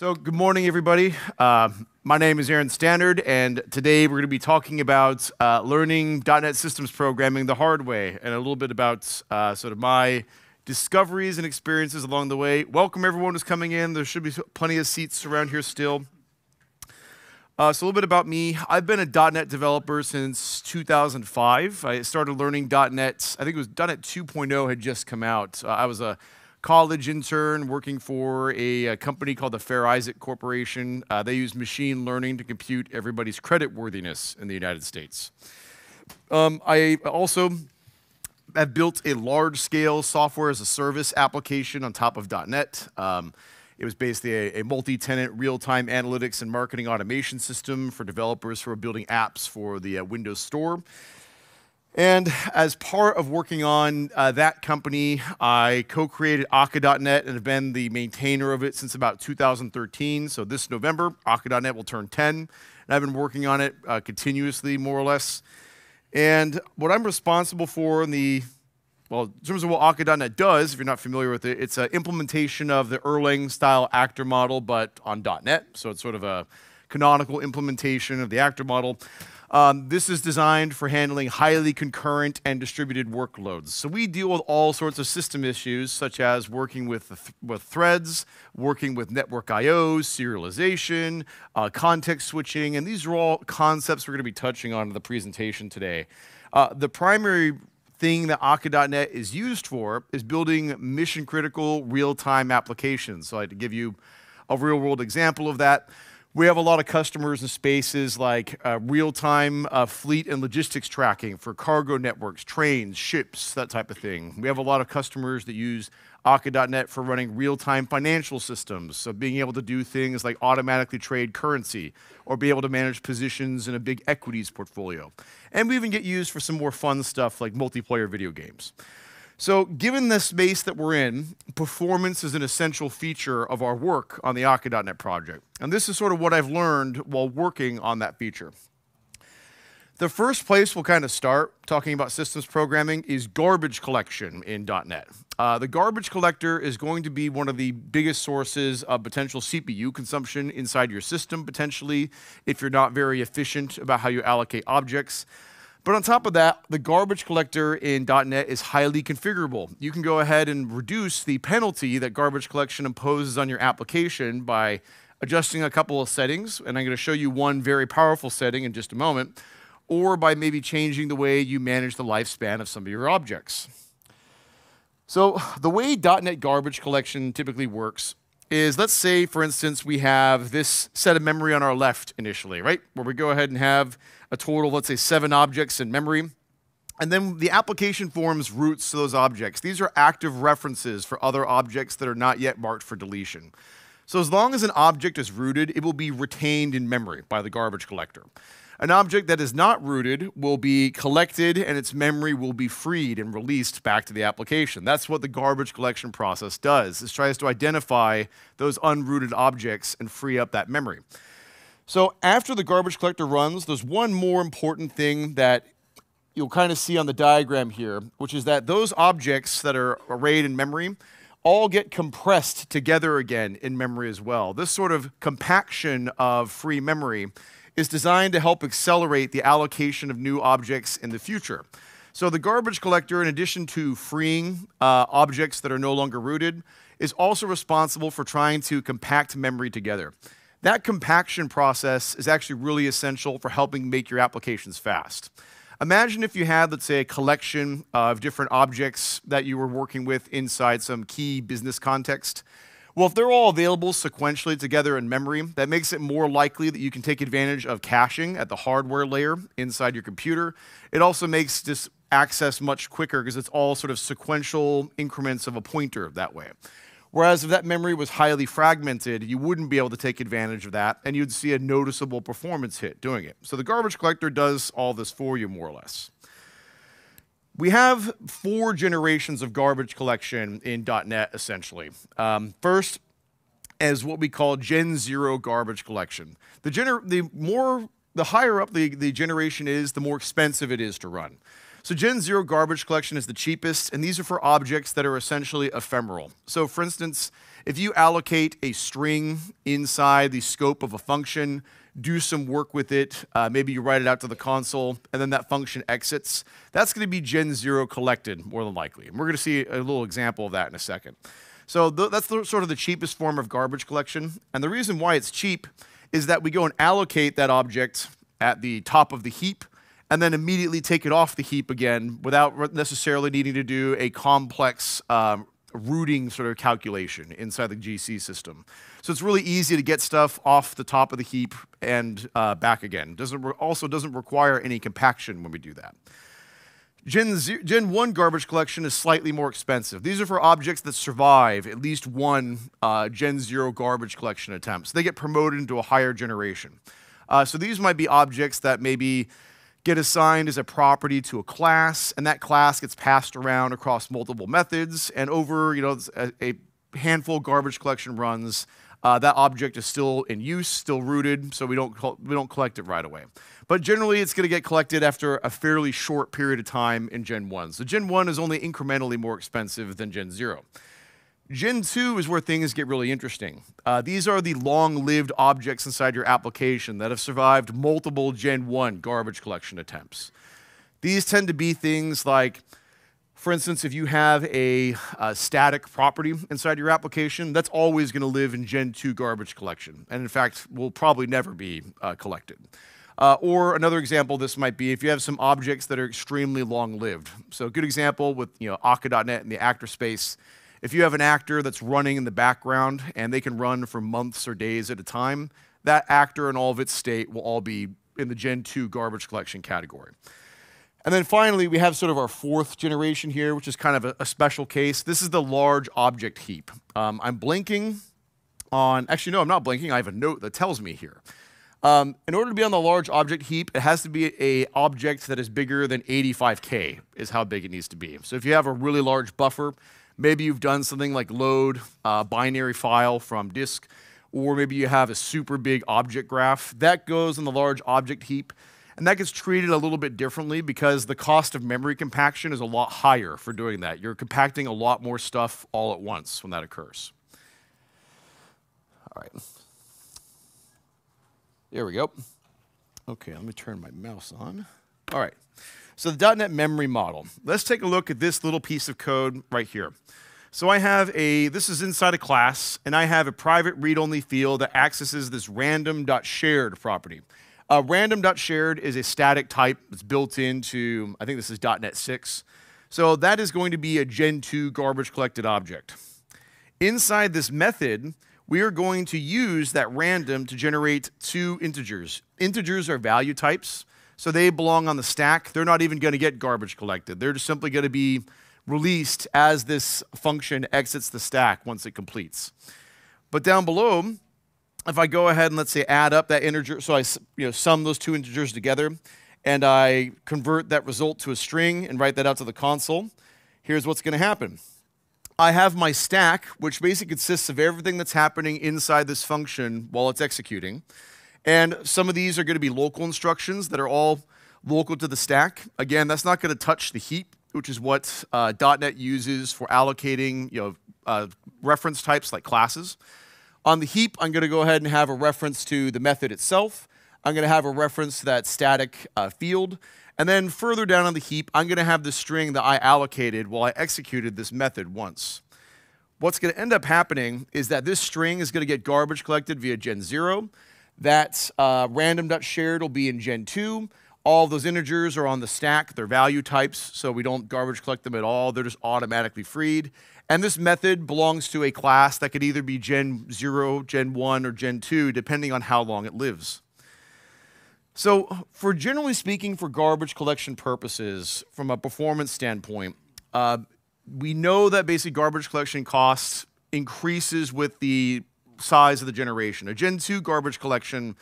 So good morning, everybody. My name is Aaron Stannard, and today we're going to be talking about learning .NET systems programming the hard way, and a little bit about sort of my discoveries and experiences along the way. Welcome everyone who's coming in. There should be plenty of seats around here still. So a little bit about me. I've been a .NET developer since 2005. I started learning .NET. I think it was .NET 2.0 had just come out. I was a college intern working for a company called the Fair Isaac Corporation. They use machine learning to compute everybody's creditworthiness in the United States. I also have built a large-scale software-as-a-service application on top of .NET. It was basically a multi-tenant real-time analytics and marketing automation system for developers who are building apps for the Windows Store. And as part of working on that company, I co-created Akka.NET and have been the maintainer of it since about 2013. So this November, Akka.NET will turn 10. And I've been working on it continuously, more or less. And what I'm responsible for in the, well, in terms of what Akka.NET does, if you're not familiar with it, it's an implementation of the Erlang-style actor model, but on .NET. So it's sort of a canonical implementation of the actor model. This is designed for handling highly concurrent and distributed workloads. So we deal with all sorts of system issues, such as working with threads, working with network I/O, serialization, context switching, and these are all concepts we're going to be touching on in the presentation today. The primary thing that Akka.NET is used for is building mission-critical real-time applications. So I had to give you a real-world example of that. We have a lot of customers in spaces like real-time fleet and logistics tracking for cargo networks, trains, ships, that type of thing. We have a lot of customers that use Akka.NET for running real-time financial systems, so being able to do things like automatically trade currency or be able to manage positions in a big equities portfolio. And we even get used for some more fun stuff like multiplayer video games. So given the space that we're in, performance is an essential feature of our work on the Akka.NET project. And this is sort of what I've learned while working on that feature. The first place we'll kind of start talking about systems programming is garbage collection in .NET. The garbage collector is going to be one of the biggest sources of potential CPU consumption inside your system, potentially, if you're not very efficient about how you allocate objects. But on top of that, the garbage collector in .NET is highly configurable. You can go ahead and reduce the penalty that garbage collection imposes on your application by adjusting a couple of settings, and I'm going to show you one very powerful setting in just a moment, or by maybe changing the way you manage the lifespan of some of your objects. So the way .NET garbage collection typically works is, let's say, for instance, we have this set of memory on our left initially, right? Where we go ahead and have a total, let's say, 7 objects in memory. And then the application forms routes to those objects. These are active references for other objects that are not yet marked for deletion. So as long as an object is rooted, it will be retained in memory by the garbage collector. An object that is not rooted will be collected, and its memory will be freed and released back to the application. That's what the garbage collection process does. It tries to identify those unrooted objects and free up that memory. So after the garbage collector runs, there's one more important thing that you'll kind of see on the diagram here, which is that those objects that are arrayed in memory all get compressed together again in memory as well. This sort of compaction of free memory is designed to help accelerate the allocation of new objects in the future. So the garbage collector, in addition to freeing objects that are no longer rooted, is also responsible for trying to compact memory together. That compaction process is actually really essential for helping make your applications fast. Imagine if you had, let's say, a collection of different objects that you were working with inside some key business context. Well, if they're all available sequentially together in memory, that makes it more likely that you can take advantage of caching at the hardware layer inside your computer. It also makes this access much quicker because it's all sort of sequential increments of a pointer that way. Whereas if that memory was highly fragmented, you wouldn't be able to take advantage of that, and you'd see a noticeable performance hit doing it. So the garbage collector does all this for you, more or less. We have 4 generations of garbage collection in .NET, essentially. First, as what we call Gen 0 garbage collection. The higher up the generation is, the more expensive it is to run. So Gen 0 garbage collection is the cheapest, and these are for objects that are essentially ephemeral. So for instance, if you allocate a string inside the scope of a function, do some work with it, maybe you write it out to the console, and then that function exits, that's going to be Gen 0 collected, more than likely. And we're going to see a little example of that in a second. So that's sort of the cheapest form of garbage collection. And the reason why it's cheap is that we go and allocate that object at the top of the heap, and then immediately take it off the heap again without necessarily needing to do a complex rooting sort of calculation inside the GC system. So it's really easy to get stuff off the top of the heap and back again. Also doesn't require any compaction when we do that. Gen 1 garbage collection is slightly more expensive. These are for objects that survive at least one Gen 0 garbage collection attempt. So they get promoted into a higher generation. So these might be objects that maybe get assigned as a property to a class, and that class gets passed around across multiple methods, and over a handful of garbage collection runs, that object is still in use, still rooted, so we don't collect it right away. But generally, it's going to get collected after a fairly short period of time in Gen 1. So Gen 1 is only incrementally more expensive than Gen 0. Gen 2 is where things get really interesting. These are the long-lived objects inside your application that have survived multiple Gen 1 garbage collection attempts. These tend to be things like, for instance, if you have a static property inside your application, that's always going to live in Gen 2 garbage collection, and in fact, will probably never be collected. Or another example, this might be if you have some objects that are extremely long-lived. So a good example with Akka.NET in the actor space. If you have an actor that's running in the background and they can run for months or days at a time, that actor and all of its state will all be in the Gen 2 garbage collection category. And then finally, we have sort of our fourth generation here, which is kind of a special case. This is the large object heap. I'm blinking on, actually no, I'm not blinking, I have a note that tells me here. In order to be on the large object heap, it has to be an object that is bigger than 85K is how big it needs to be. So if you have a really large buffer, maybe you've done something like load binary file from disk, or maybe you have a super big object graph. That goes in the large object heap, and that gets treated a little bit differently because the cost of memory compaction is a lot higher for doing that. You're compacting a lot more stuff all at once when that occurs. All right. There we go. Okay, let me turn my mouse on. All right. So the .NET memory model. Let's take a look at this little piece of code right here. So I have this is inside a class, and I have a private read-only field that accesses this Random.Shared property. Random.Shared is a static type that's built into, I think this is .NET 6. So that is going to be a Gen 2 garbage collected object. Inside this method, we are going to use that random to generate two integers. Integers are value types. So they belong on the stack. They're not even going to get garbage collected. They're just simply going to be released as this function exits the stack once it completes. But down below, if I go ahead and let's say add up that integer, so I sum those two integers together, and I convert that result to a string and write that out to the console, here's what's going to happen. I have my stack, which basically consists of everything that's happening inside this function while it's executing. And some of these are going to be local instructions that are all local to the stack. Again, that's not going to touch the heap, which is what .NET uses for allocating reference types like classes. On the heap, I'm going to go ahead and have a reference to the method itself. I'm going to have a reference to that static field. And then further down on the heap, I'm going to have the string that I allocated while I executed this method once. What's going to end up happening is that this string is going to get garbage collected via Gen 0. That random.shared will be in Gen 2. All those integers are on the stack. They're value types, so we don't garbage collect them at all. They're just automatically freed. And this method belongs to a class that could either be Gen 0, Gen 1, or Gen 2, depending on how long it lives. So for generally speaking, for garbage collection purposes, from a performance standpoint, we know that basically garbage collection costs increases with the size of the generation. A Gen 2 garbage collection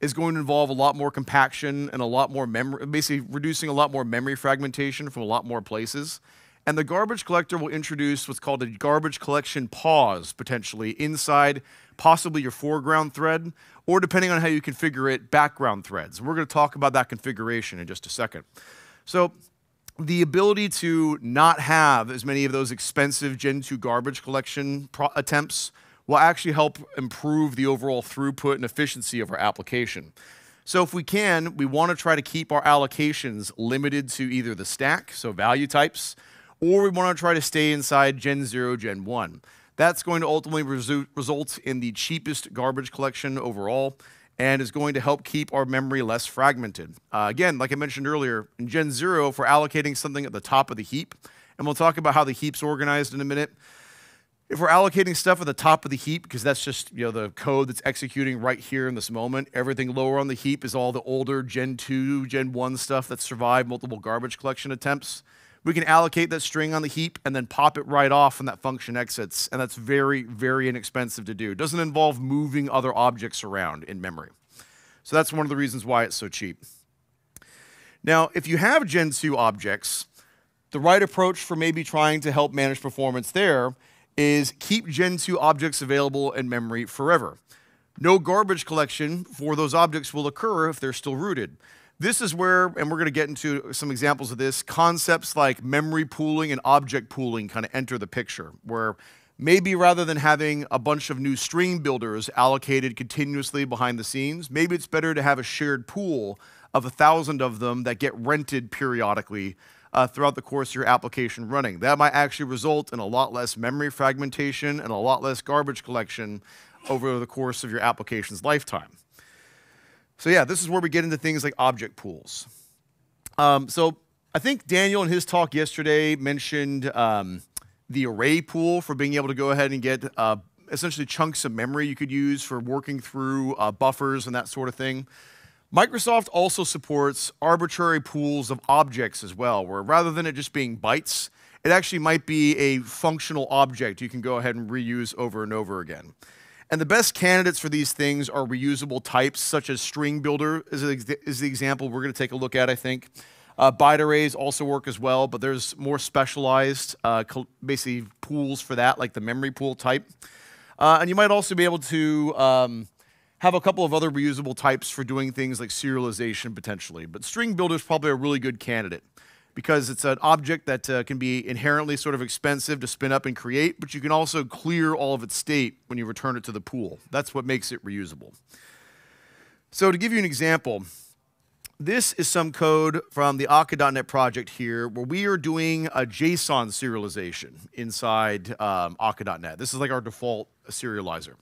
is going to involve a lot more compaction and a lot more memory, basically reducing a lot more memory fragmentation from a lot more places. And the garbage collector will introduce what's called a garbage collection pause, potentially, inside possibly your foreground thread, or depending on how you configure it, background threads. We're going to talk about that configuration in just a second. So the ability to not have as many of those expensive Gen 2 garbage collection attempts will actually help improve the overall throughput and efficiency of our application. So if we can, we want to try to keep our allocations limited to either the stack, so value types, or we want to try to stay inside Gen 0, Gen 1. That's going to ultimately result in the cheapest garbage collection overall, and is going to help keep our memory less fragmented. Again, like I mentioned earlier, in Gen 0, if we're allocating something at the top of the heap, and we'll talk about how the heap's organized in a minute, if we're allocating stuff at the top of the heap, because that's just, you know, the code that's executing right here in this moment, everything lower on the heap is all the older Gen 2, Gen 1 stuff that survived multiple garbage collection attempts. We can allocate that string on the heap and then pop it right off when that function exits, and that's very, very inexpensive to do. It doesn't involve moving other objects around in memory. So that's one of the reasons why it's so cheap. Now, if you have Gen 2 objects, the right approach for maybe trying to help manage performance there is keep Gen 2 objects available in memory forever. No garbage collection for those objects will occur if they're still rooted. This is where, and we're going to get into some examples of this, concepts like memory pooling and object pooling kind of enter the picture, where maybe rather than having a bunch of new string builders allocated continuously behind the scenes, maybe it's better to have a shared pool of 1,000 of them that get rented periodically throughout the course of your application running. That might actually result in a lot less memory fragmentation and a lot less garbage collection over the course of your application's lifetime. So yeah, this is where we get into things like object pools. So I think Daniel in his talk yesterday mentioned the array pool for being able to go ahead and get essentially chunks of memory you could use for working through buffers and that sort of thing. Microsoft also supports arbitrary pools of objects as well, where rather than it just being bytes, it actually might be a functional object you can go ahead and reuse over and over again. And the best candidates for these things are reusable types, such as StringBuilder is the example we're going to take a look at, I think. Byte arrays also work as well, but there's more specialized basically pools for that, like the memory pool type. And you might also be able to have a couple of other reusable types for doing things like serialization potentially. But StringBuilder is probably a really good candidate, because it's an object that can be inherently sort of expensive to spin up and create, but you can also clear all of its state when you return it to the pool. That's what makes it reusable. So to give you an example, this is some code from the Akka.NET project here where we are doing a JSON serialization inside Akka.NET. This is like our default serializer.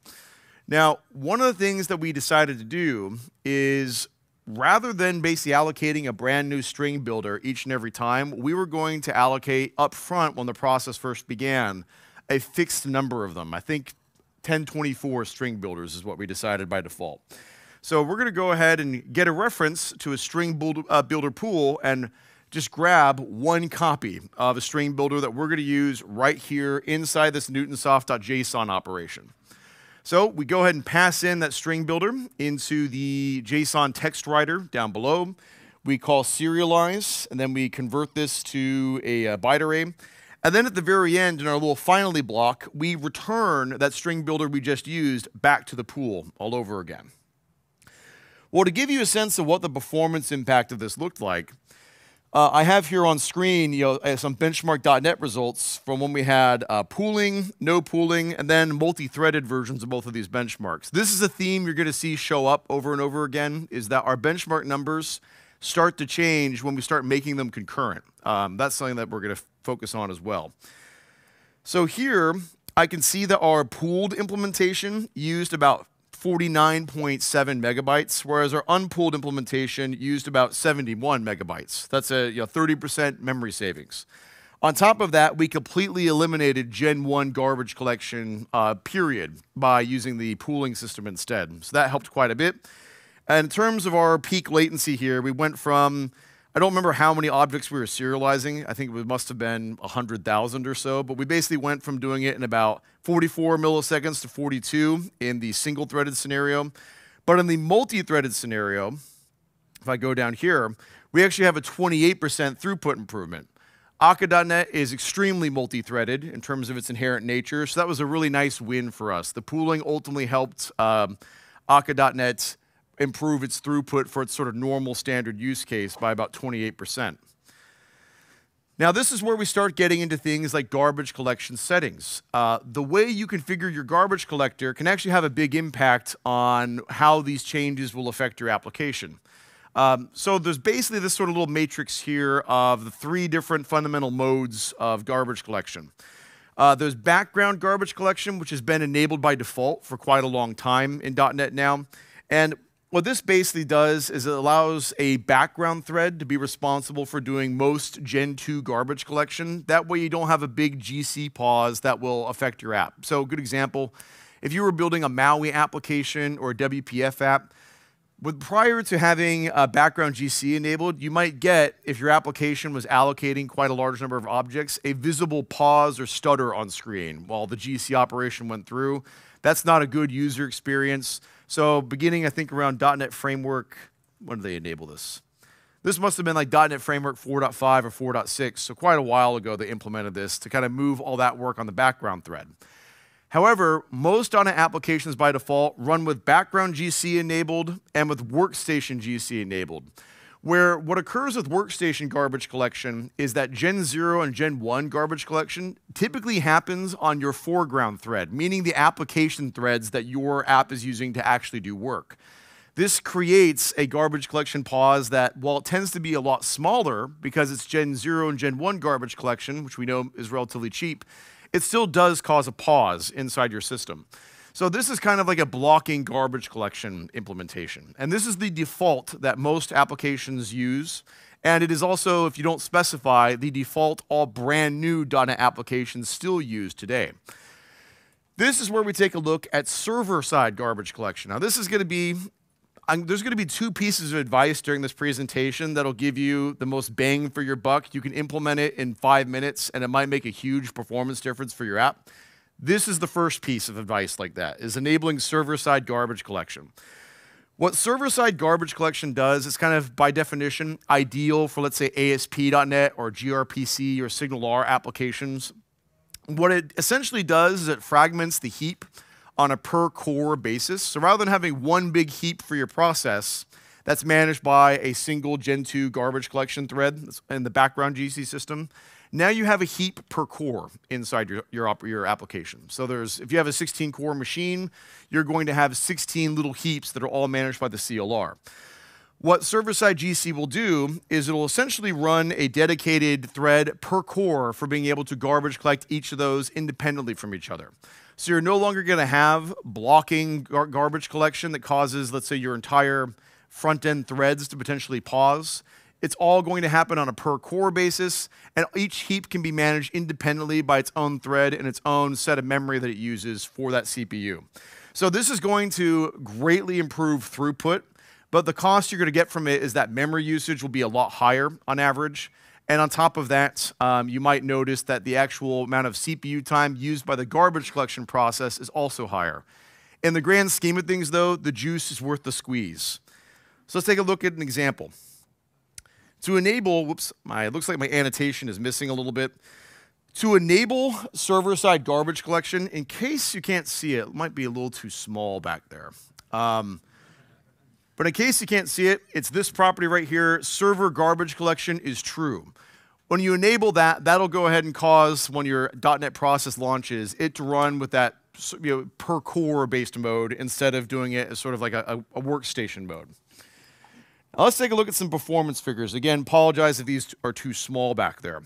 Now, one of the things that we decided to do is, rather than basically allocating a brand new string builder each and every time, we were going to allocate up front when the process first began a fixed number of them. I think 1024 string builders is what we decided by default. So we're going to go ahead and get a reference to a string builder pool and just grab one copy of a string builder that we're going to use right here inside this Newtonsoft.json operation. So we go ahead and pass in that string builder into the JSON text writer down below. We call serialize, and then we convert this to a byte array. And then at the very end, in our little finally block, we return that string builder we just used back to the pool all over again. Well, to give you a sense of what the performance impact of this looked like, I have here on screen, you know, some benchmark.net results from when we had pooling, no pooling, and then multi-threaded versions of both of these benchmarks. This is a theme you're going to see show up over and over again, is that our benchmark numbers start to change when we start making them concurrent. That's something that we're going to focus on as well. So here, I can see that our pooled implementation used about 49.7 megabytes, whereas our unpooled implementation used about 71 megabytes. That's a 30% memory savings. On top of that, we completely eliminated Gen 1 garbage collection period by using the pooling system instead. So that helped quite a bit. And in terms of our peak latency here, we went from, I don't remember how many objects we were serializing. I think it must have been 100,000 or so, but we basically went from doing it in about 44 milliseconds to 42 in the single-threaded scenario. But in the multi-threaded scenario, if I go down here, we actually have a 28% throughput improvement. Akka.NET is extremely multi-threaded in terms of its inherent nature, so that was a really nice win for us. The pooling ultimately helped Akka.NET improve its throughput for its sort of normal standard use case by about 28%. Now, this is where we start getting into things like garbage collection settings. The way you configure your garbage collector can actually have a big impact on how these changes will affect your application. So there's basically this sort of little matrix here of the three different fundamental modes of garbage collection. There's background garbage collection, which has been enabled by default for quite a long time in .NET now. And what this basically does is it allows a background thread to be responsible for doing most Gen 2 garbage collection. That way you don't have a big GC pause that will affect your app. So a good example, if you were building a MAUI application or a WPF app, prior to having a background GC enabled, you might get, if your application was allocating quite a large number of objects, a visible pause or stutter on screen while the GC operation went through. That's not a good user experience. So beginning, I think, around .NET Framework, when did they enable this? This must have been like .NET Framework 4.5 or 4.6, so quite a while ago they implemented this to kind of move all that work on the background thread. However, most .NET applications by default run with background GC enabled and with workstation GC enabled, where what occurs with workstation garbage collection is that Gen 0 and Gen 1 garbage collection typically happens on your foreground thread, meaning the application threads that your app is using to actually do work. This creates a garbage collection pause that, while it tends to be a lot smaller because it's Gen 0 and Gen 1 garbage collection, which we know is relatively cheap, it still does cause a pause inside your system. So this is kind of like a blocking garbage collection implementation. And this is the default that most applications use. And it is also, if you don't specify, the default all brand new .NET applications still use today. This is where we take a look at server-side garbage collection. Now this is going to be, there's going to be two pieces of advice during this presentation that'll give you the most bang for your buck. You can implement it in 5 minutes, and it might make a huge performance difference for your app. This is the first piece of advice like that, is enabling server-side garbage collection. What server-side garbage collection does is kind of, by definition, ideal for, let's say, ASP.NET or gRPC or SignalR applications. What it essentially does is it fragments the heap on a per core basis. So rather than having one big heap for your process that's managed by a single Gen 2 garbage collection thread in the background GC system, now you have a heap per core inside your application. So there's, if you have a 16 core machine, you're going to have 16 little heaps that are all managed by the CLR. What server-side GC will do is it'll essentially run a dedicated thread per core for being able to garbage collect each of those independently from each other. So you're no longer going to have blocking garbage collection that causes, let's say, your entire front-end threads to potentially pause. It's all going to happen on a per-core basis, and each heap can be managed independently by its own thread and its own set of memory that it uses for that CPU. So this is going to greatly improve throughput, but the cost you're going to get from it is that memory usage will be a lot higher on average. And on top of that, you might notice that the actual amount of CPU time used by the garbage collection process is also higher. In the grand scheme of things, though, the juice is worth the squeeze. So let's take a look at an example. To enable, whoops, it looks like my annotation is missing a little bit. To enable server-side garbage collection, in case you can't see it, it might be a little too small back there. But in case you can't see it, it's this property right here, server garbage collection is true. When you enable that, that'll go ahead and cause, when your .NET process launches, it to run with that per core based mode instead of doing it as sort of like a workstation mode. Now let's take a look at some performance figures. Again, apologize if these are too small back there.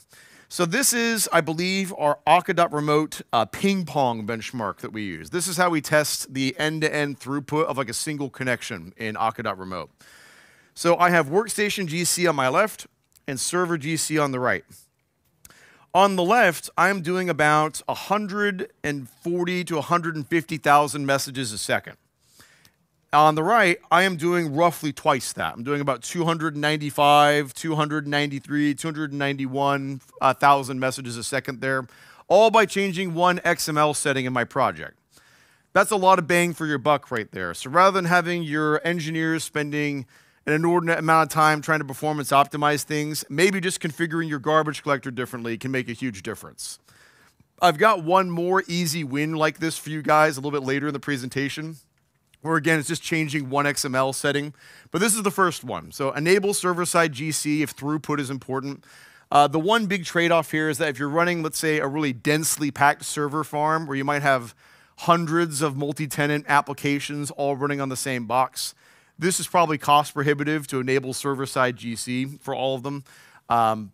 So this is, I believe, our Akka.Remote ping pong benchmark that we use. This is how we test the end-to-end throughput of like a single connection in Akka.Remote. So I have workstation GC on my left and server GC on the right. On the left, I'm doing about 140 to 150,000 messages a second. On the right, I am doing roughly twice that. I'm doing about 295, 293, 291,000 messages a second there, all by changing one XML setting in my project. That's a lot of bang for your buck right there. So rather than having your engineers spending an inordinate amount of time trying to performance optimize things, maybe just configuring your garbage collector differently can make a huge difference. I've got one more easy win like this for you guys a little bit later in the presentation, where again, it's just changing one XML setting. But this is the first one. So enable server-side GC if throughput is important. The one big trade-off here is that if you're running, let's say, a really densely packed server farm where you might have hundreds of multi-tenant applications all running on the same box, this is probably cost prohibitive to enable server-side GC for all of them.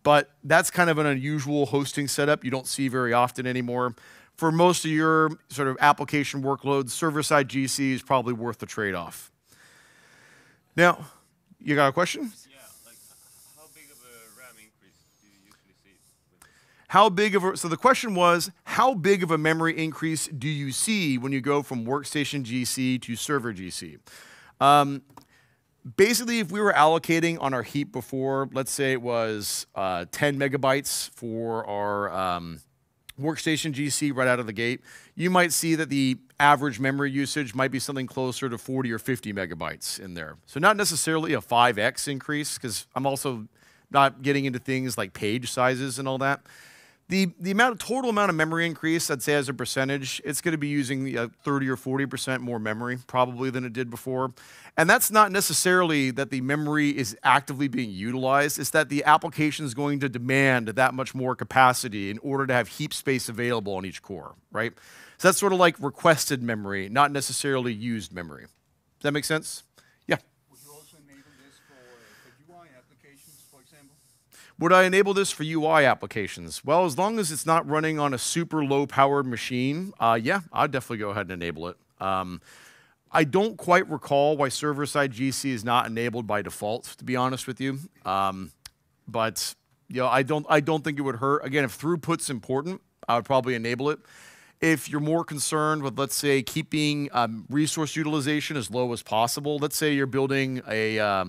But that's kind of an unusual hosting setup you don't see very often anymore. For most of your sort of application workloads, server-side GC is probably worth the trade-off. Now, you got a question? Yeah, like how big of a RAM increase do you usually see? So the question was, how big of a memory increase do you see when you go from workstation GC to server GC? Basically, if we were allocating on our heap before, let's say it was 10 megabytes for our workstation GC right out of the gate, you might see that the average memory usage might be something closer to 40 or 50 megabytes in there. So not necessarily a 5x increase, because I'm also not getting into things like page sizes and all that. The total amount of memory increase, I'd say as a percentage, it's going to be using 30 or 40% more memory probably than it did before. And that's not necessarily that the memory is actively being utilized. It's that the application is going to demand that much more capacity in order to have heap space available on each core, right? So that's sort of like requested memory, not necessarily used memory. Does that make sense? Yeah. Would you also enable this for UI applications, for example? Would I enable this for UI applications? Well, as long as it's not running on a super low-powered machine, yeah, I'd definitely go ahead and enable it. I don't quite recall why server-side GC is not enabled by default, to be honest with you. But you know, I don't think it would hurt. Again, if throughput's important, I would probably enable it. If you're more concerned with, let's say, keeping resource utilization as low as possible, let's say you're building a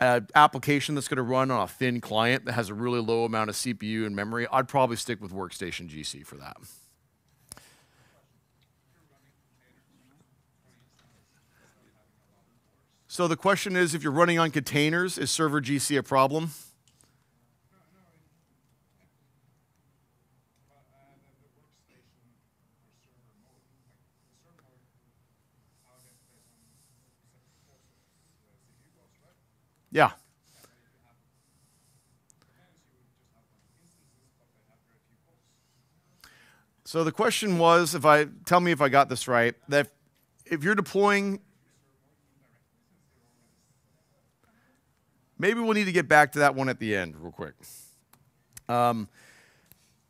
application that's going to run on a thin client that has a really low amount of CPU and memory, I'd probably stick with workstation GC for that. So the question is, if you're running on containers, is server GC a problem? Yeah. So the question was, tell me if I got this right, that if you're deploying, maybe we'll need to get back to that one at the end real quick. Now,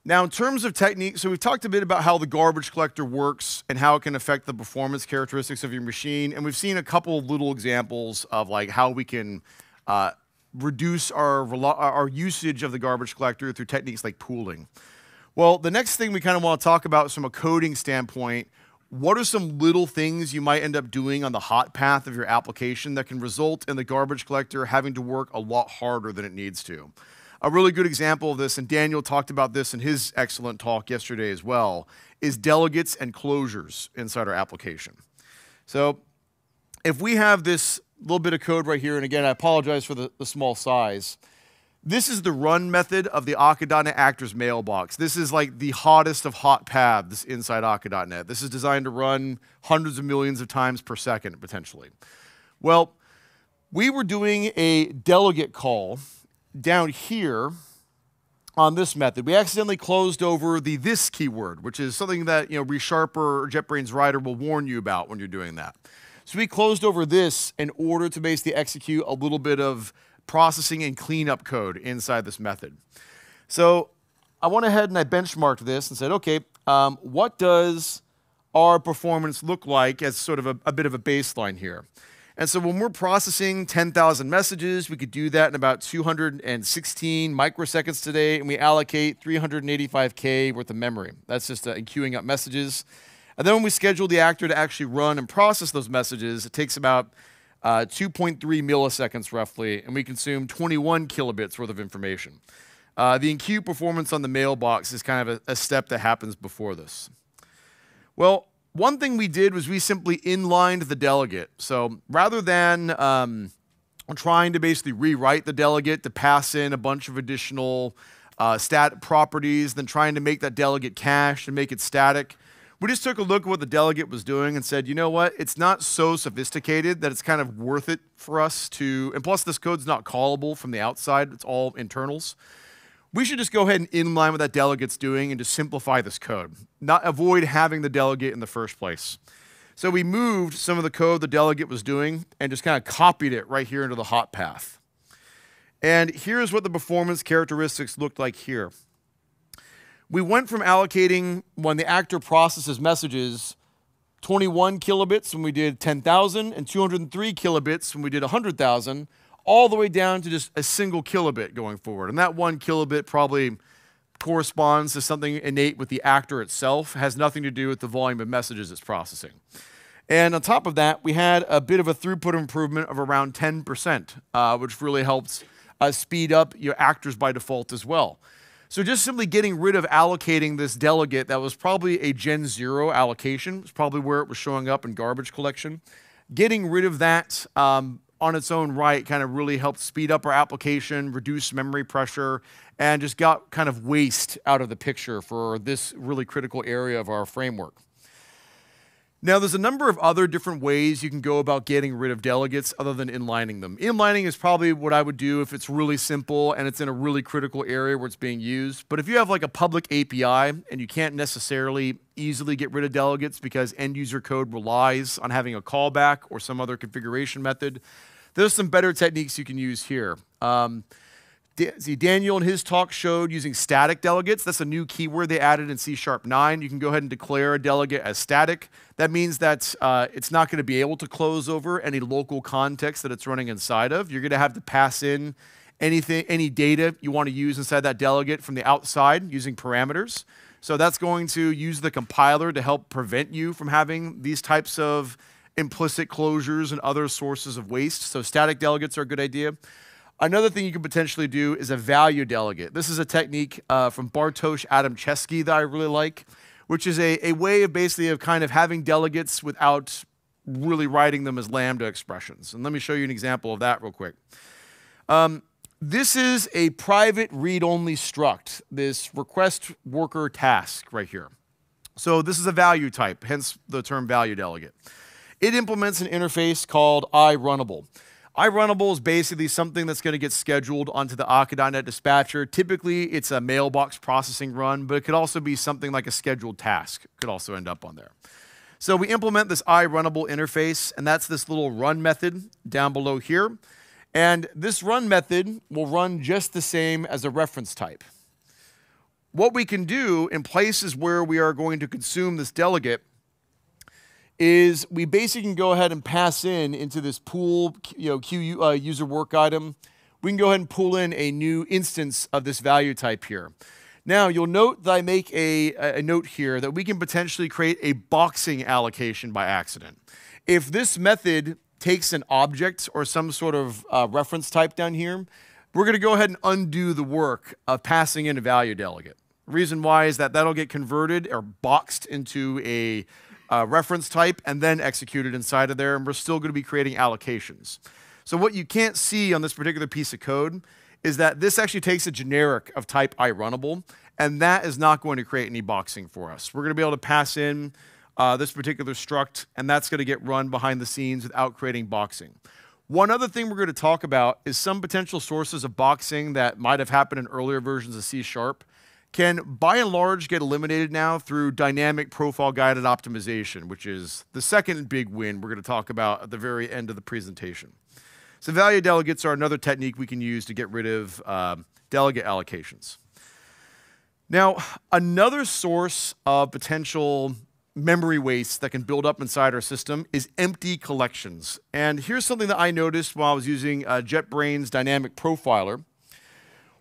in terms of technique, so we've talked a bit about how the garbage collector works and how it can affect the performance characteristics of your machine, and we've seen a couple of little examples of like how we can reduce our usage of the garbage collector through techniques like pooling. Well, the next thing we kind of want to talk about from a coding standpoint, what are some little things you might end up doing on the hot path of your application that can result in the garbage collector having to work a lot harder than it needs to? A really good example of this, and Daniel talked about this in his excellent talk yesterday as well, is delegates and closures inside our application. So if we have this little bit of code right here, and again, I apologize for the small size, this is the run method of the Akka.NET Actors mailbox. This is like the hottest of hot paths inside Akka.NET. This is designed to run hundreds of millions of times per second, potentially. Well, we were doing a delegate call down here on this method. We accidentally closed over the this keyword, which is something that, you know, ReSharper or JetBrains Rider will warn you about when you're doing that. So we closed over this in order to basically execute a little bit of processing and cleanup code inside this method. So I went ahead and I benchmarked this and said, okay, what does our performance look like as sort of a bit of a baseline here? And so when we're processing 10,000 messages, we could do that in about 216 microseconds today, and we allocate 385K worth of memory. That's just queuing up messages. And then when we schedule the actor to actually run and process those messages, it takes about 2.3 milliseconds roughly, and we consume 21 kilobits worth of information. The enqueue performance on the mailbox is kind of a step that happens before this. Well, one thing we did was we simply inlined the delegate. So rather than trying to basically rewrite the delegate to pass in a bunch of additional stat properties, then trying to make that delegate cached and make it static, we just took a look at what the delegate was doing and said, you know what, it's not so sophisticated that it's kind of worth it for us to, and plus this code's not callable from the outside, it's all internals. we should just go ahead and inline what that delegate's doing and just simplify this code, not avoid having the delegate in the first place. So we moved some of the code the delegate was doing and just kind of copied it right here into the hot path. And here's what the performance characteristics looked like here. We went from allocating, when the actor processes messages, 21 kilobits when we did 10,000 and 203 kilobits when we did 100,000, all the way down to just a single kilobit going forward. And that one kilobit probably corresponds to something innate with the actor itself. It has nothing to do with the volume of messages it's processing. And on top of that, we had a bit of a throughput improvement of around 10%, which really helps speed up your actors by default as well. So just simply getting rid of allocating this delegate that was probably a Gen 0 allocation, it's probably where it was showing up in garbage collection. Getting rid of that on its own right kind of really helped speed up our application, reduce memory pressure, and just got kind of waste out of the picture for this really critical area of our framework. Now, there's a number of other different ways you can go about getting rid of delegates other than inlining them. Inlining is probably what I would do if it's really simple and it's in a really critical area where it's being used. But if you have like a public API and you can't necessarily easily get rid of delegates because end user code relies on having a callback or some other configuration method, there's some better techniques you can use here. See, Daniel in his talk showed using static delegates. That's a new keyword they added in C# 9. You can go ahead and declare a delegate as static. That means that it's not going to be able to close over any local context that it's running inside of. You're going to have to pass in anything, any data you want to use inside that delegate from the outside using parameters. So that's going to use the compiler to help prevent you from having these types of implicit closures and other sources of waste. So static delegates are a good idea. Another thing you could potentially do is a value delegate. This is a technique from Bartosz Adamczewski that I really like, which is a way of basically of kind of having delegates without really writing them as lambda expressions. And let me show you an example of that real quick. This is a private read-only struct, this request worker task right here. So this is a value type, hence the term value delegate. It implements an interface called IRunnable. IRunnable is basically something that's going to get scheduled onto the Akka.NET dispatcher. Typically, it's a mailbox processing run, but it could also be something like a scheduled task. It could also end up on there. So we implement this IRunnable interface, and that's this little run method down below here. And this run method will run just the same as a reference type. What we can do in places where we are going to consume this delegate is we basically can go ahead and pass in into this pool, user work item. We can go ahead and pull in a new instance of this value type here. Now you'll note that I make a note here that we can potentially create a boxing allocation by accident. If this method takes an object or some sort of reference type down here, we're gonna go ahead and undo the work of passing in a value delegate. The reason why is that that'll get converted or boxed into a reference type and then executed inside of there, and we're still going to be creating allocations. So what you can't see on this particular piece of code is that this actually takes a generic of type IRunnable, and that is not going to create any boxing for us. We're going to be able to pass in this particular struct, and that's going to get run behind the scenes without creating boxing. One other thing we're going to talk about is some potential sources of boxing that might have happened in earlier versions of C# can by and large get eliminated now through dynamic profile guided optimization, which is the second big win we're going to talk about at the very end of the presentation. So value delegates are another technique we can use to get rid of delegate allocations. Now, another source of potential memory waste that can build up inside our system is empty collections. And here's something that I noticed while I was using JetBrains Dynamic Profiler.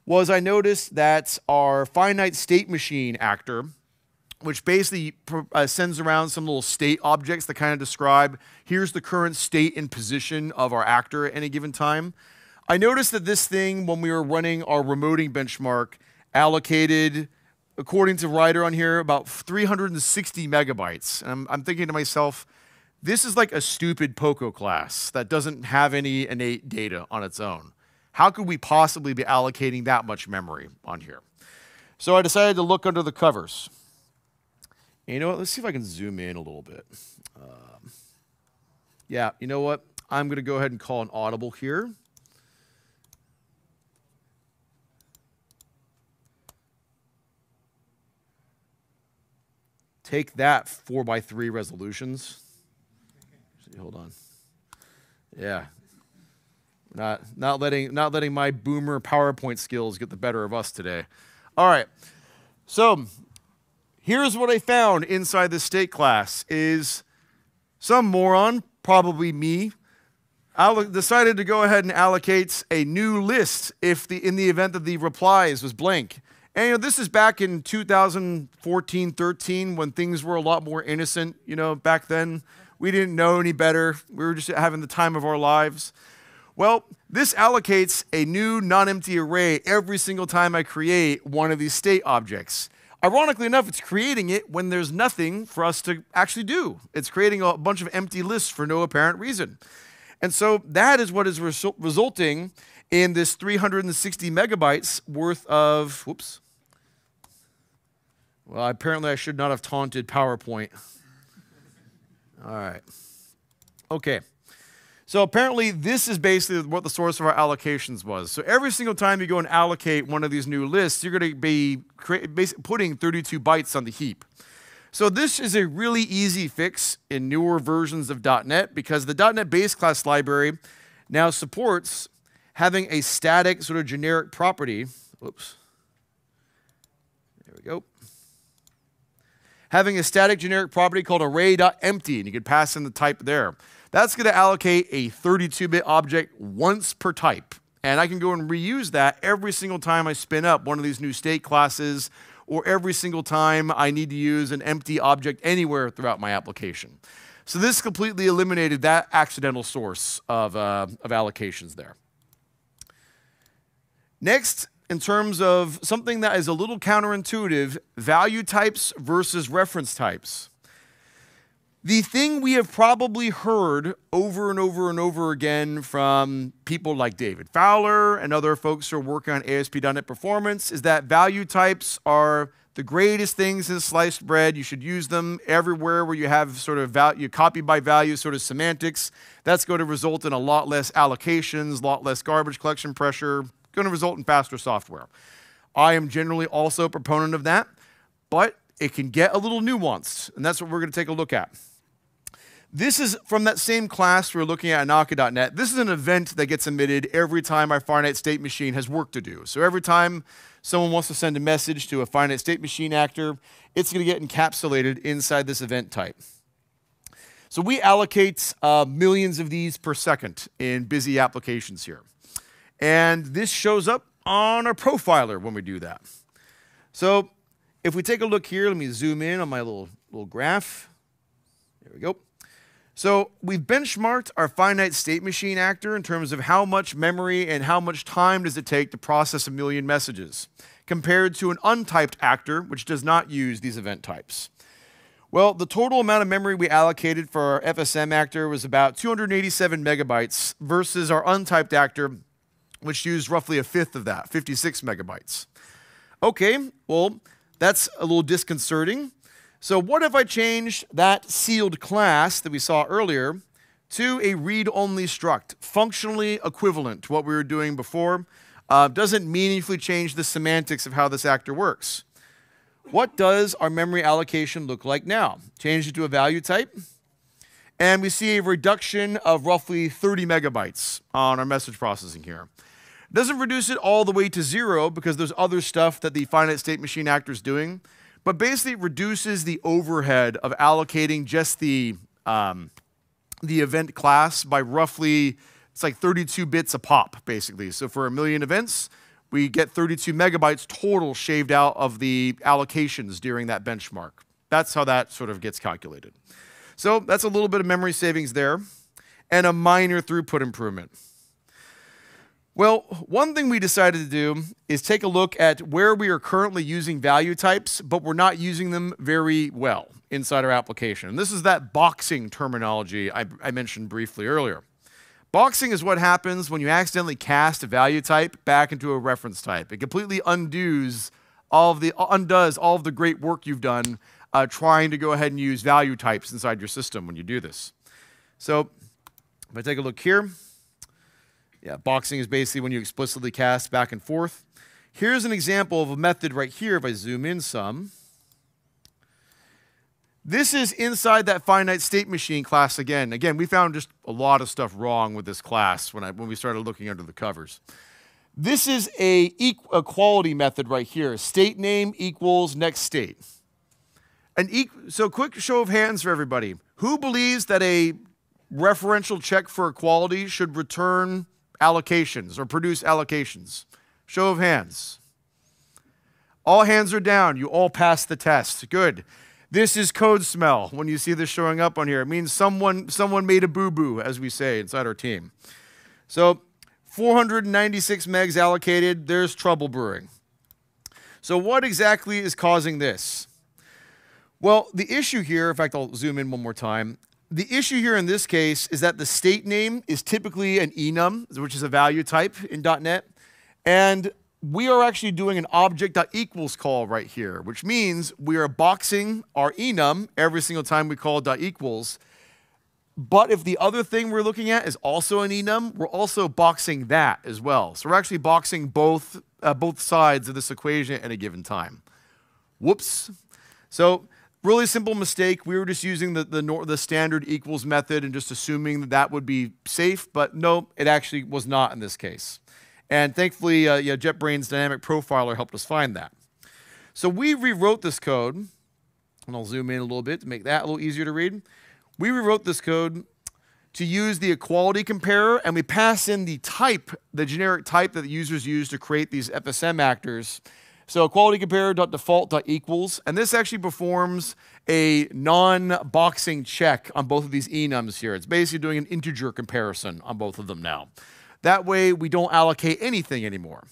I noticed that our finite state machine actor, which basically sends around some little state objects that kind of describe, here's the current state and position of our actor at any given time. I noticed that this thing, when we were running our remoting benchmark, allocated, according to Rider on here, about 360 megabytes. And I'm thinking to myself, this is like a stupid POCO class that doesn't have any innate data on its own. How could we possibly be allocating that much memory on here? So I decided to look under the covers. And you know what? Let's see if I can zoom in a little bit. Yeah, you know what? I'm going to go ahead and call an audible here. Take that 4x3 resolutions. See, hold on. Yeah. Not letting my boomer PowerPoint skills get the better of us today. All right. So here's what I found inside the state class is some moron, probably me, decided to go ahead and allocate a new list if the in the event that the replies was blank. And you know, this is back in 2014, 13, when things were a lot more innocent. You know, back then we didn't know any better. We were just having the time of our lives. Well, this allocates a new non-empty array every single time I create one of these state objects. Ironically enough, it's creating it when there's nothing for us to actually do. It's creating a bunch of empty lists for no apparent reason. And so that is what is resulting in this 360 megabytes worth of, whoops. Well, apparently I should not have taunted PowerPoint. All right. Okay. So apparently this is basically what the source of our allocations was. So every single time you go and allocate one of these new lists, you're going to be putting 32 bytes on the heap. So this is a really easy fix in newer versions of .NET because the .NET base class library now supports having a static sort of generic property. Oops. There we go. Having a static generic property called Array.Empty, and you could pass in the type there. That's going to allocate a 32-bit object once per type. And I can go and reuse that every single time I spin up one of these new state classes or every single time I need to use an empty object anywhere throughout my application. So this completely eliminated that accidental source of allocations there. Next, in terms of something that is a little counterintuitive, value types versus reference types. The thing we have probably heard over and over and over again from people like David Fowler and other folks who are working on ASP.NET performance is that value types are the greatest things in sliced bread. You should use them everywhere where you have sort of value, copy by value sort of semantics. That's going to result in a lot less allocations, a lot less garbage collection pressure, going to result in faster software. I am generally also a proponent of that, but it can get a little nuanced, and that's what we're going to take a look at. This is from that same class we're looking at in Akka.NET. This is an event that gets emitted every time our finite state machine has work to do. So every time someone wants to send a message to a finite state machine actor, it's going to get encapsulated inside this event type. So we allocate millions of these per second in busy applications here. And this shows up on our profiler when we do that. So if we take a look here, let me zoom in on my little graph. There we go. So we've benchmarked our finite state machine actor in terms of how much memory and how much time does it take to process a million messages compared to an untyped actor, which does not use these event types. Well, the total amount of memory we allocated for our FSM actor was about 287 megabytes versus our untyped actor, which used roughly a fifth of that, 56 megabytes. Okay, well, that's a little disconcerting. So what if I changed that sealed class that we saw earlier to a read-only struct, functionally equivalent to what we were doing before? Doesn't meaningfully change the semantics of how this actor works. What does our memory allocation look like now? Change it to a value type, and we see a reduction of roughly 30 megabytes on our message processing here. Doesn't reduce it all the way to zero because there's other stuff that the finite state machine actor is doing, but basically it reduces the overhead of allocating just the event class by roughly, it's like 32 bits a pop, basically. So for a million events, we get 32 megabytes total shaved out of the allocations during that benchmark. That's how that sort of gets calculated. So that's a little bit of memory savings there and a minor throughput improvement. Well, one thing we decided to do is take a look at where we are currently using value types, but we're not using them very well inside our application. And this is that boxing terminology I mentioned briefly earlier. Boxing is what happens when you accidentally cast a value type back into a reference type. It completely undoes all of the great work you've done trying to go ahead and use value types inside your system when you do this. So if I take a look here, yeah, boxing is basically when you explicitly cast back and forth. Here's an example of a method right here. If I zoom in some, This is inside that finite state machine class again. Again, we found just a lot of stuff wrong with this class when we started looking under the covers. This is a equality method right here. State name equals next state. So quick show of hands for everybody. Who believes that a referential check for equality should return allocations or produce allocations? Show of hands. All hands are down. You all passed the test. Good. This is code smell. When you see this showing up on here, it means someone made a boo-boo, as we say inside our team. So 496 megs allocated, there's trouble brewing. So what exactly is causing this? Well, the issue here, in fact, I'll zoom in one more time. The issue here in this case is that the state name is typically an enum, which is a value type in .NET, and we are actually doing an object.equals call right here, which means we are boxing our enum every single time we call .equals. But if the other thing we're looking at is also an enum, we're also boxing that as well. So we're actually boxing both sides of this equation at a given time. Whoops. So really simple mistake. We were just using the standard equals method and just assuming that that would be safe. But no, it actually was not in this case. And thankfully, JetBrains Dynamic Profiler helped us find that. So we rewrote this code, and I'll zoom in a little bit to make that a little easier to read. We rewrote this code to use the equality comparer, and we pass in the type, the generic type that the users use to create these FSM actors. So equality comparer.default.equals, and this actually performs a non-boxing check on both of these enums here. It's basically doing an integer comparison on both of them now. That way, we don't allocate anything anymore.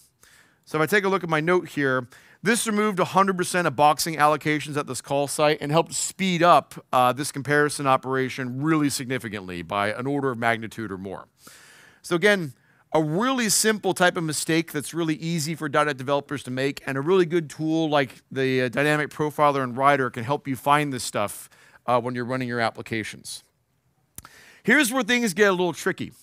So if I take a look at my note here, this removed 100% of boxing allocations at this call site and helped speed up this comparison operation really significantly by an order of magnitude or more. So again, a really simple type of mistake that's really easy for .NET developers to make, and a really good tool like the Dynamic Profiler and Rider can help you find this stuff when you're running your applications. Here's where things get a little tricky,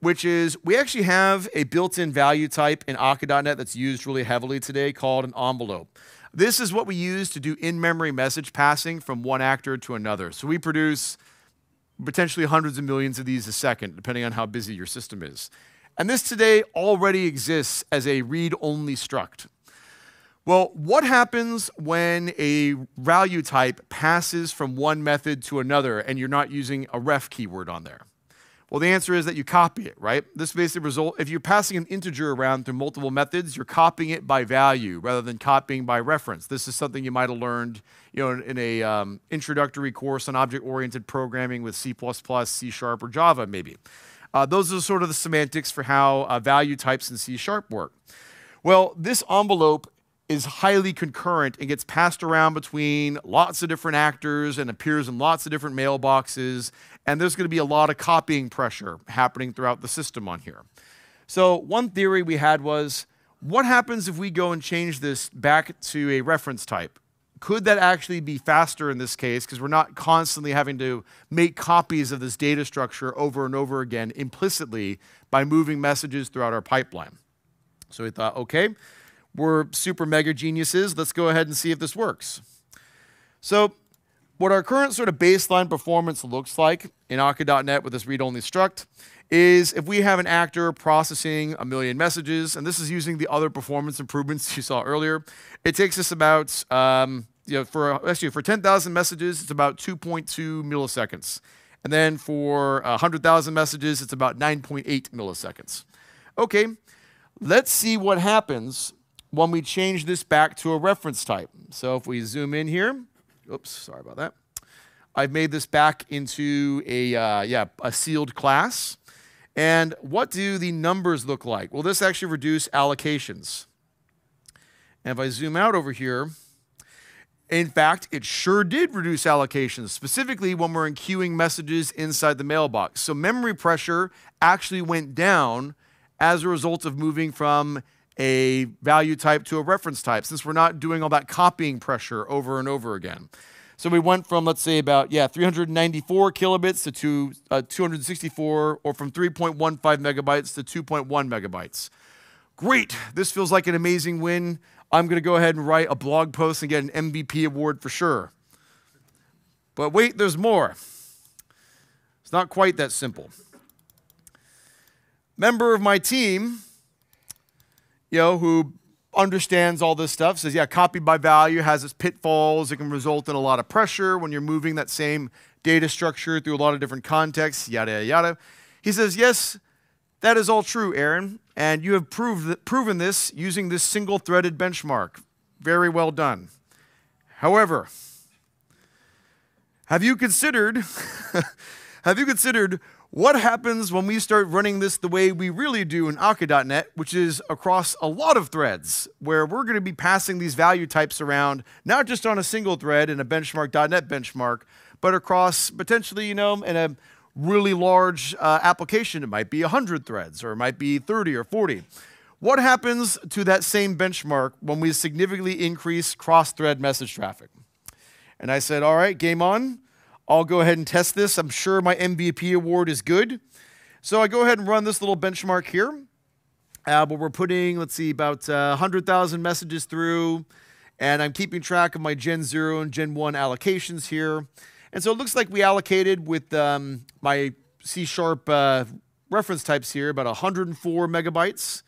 which is we actually have a built-in value type in Akka.NET that's used really heavily today called an envelope. This is what we use to do in-memory message passing from one actor to another. So we produce potentially hundreds of millions of these a second, depending on how busy your system is. And this today already exists as a read-only struct. Well, what happens when a value type passes from one method to another and you're not using a ref keyword on there? Well, the answer is that you copy it, right? This basically result, if you're passing an integer around through multiple methods, you're copying it by value rather than copying by reference. This is something you might have learned, in a introductory course on object-oriented programming with C++, C# or Java, maybe. Those are sort of the semantics for how value types in C# work. Well, this envelope is highly concurrent and gets passed around between lots of different actors and appears in lots of different mailboxes, and there's going to be a lot of copying pressure happening throughout the system on here. So one theory we had was, what happens if we go and change this back to a reference type? Could that actually be faster in this case, because we're not constantly having to make copies of this data structure over and over again implicitly by moving messages throughout our pipeline? So we thought, okay, we're super mega geniuses. Let's go ahead and see if this works. So what our current sort of baseline performance looks like in Akka.NET with this read-only struct is if we have an actor processing a million messages, and this is using the other performance improvements you saw earlier, it takes us about, for 10,000 messages, it's about 2.2 milliseconds. And then for 100,000 messages, it's about 9.8 milliseconds. Okay, let's see what happens when we change this back to a reference type. So if we zoom in here, oops, sorry about that. I've made this back into a sealed class. And what do the numbers look like? Well, this actually reduced allocations. And if I zoom out over here, in fact, it sure did reduce allocations, specifically when we're enqueuing messages inside the mailbox. So memory pressure actually went down as a result of moving from a value type to a reference type, since we're not doing all that copying pressure over and over again. So we went from, let's say, about 394 kilobits to 264, or from 3.15 megabytes to 2.1 megabytes. Great, this feels like an amazing win. I'm gonna go ahead and write a blog post and get an MVP award for sure. But wait, there's more. It's not quite that simple. Member of my team, you know, who understands all this stuff, says, yeah, copy by value has its pitfalls. It can result in a lot of pressure when you're moving that same data structure through a lot of different contexts, yada, yada, yada. He says, yes, that is all true, Aaron, and you have proven this using this single-threaded benchmark. Very well done. However, have you considered what happens when we start running this the way we really do in Akka.NET, which is across a lot of threads, where we're going to be passing these value types around, not just on a single thread in a benchmark.NET benchmark, but across potentially, you know, in a really large application. It might be 100 threads, or it might be 30 or 40. What happens to that same benchmark when we significantly increase cross-thread message traffic? And I said, all right, game on. I'll go ahead and test this. I'm sure my MVP award is good. So I go ahead and run this little benchmark here. But we're putting, let's see, about 100,000 messages through. And I'm keeping track of my Gen 0 and Gen 1 allocations here. And so it looks like we allocated with my C# reference types here about 104 megabytes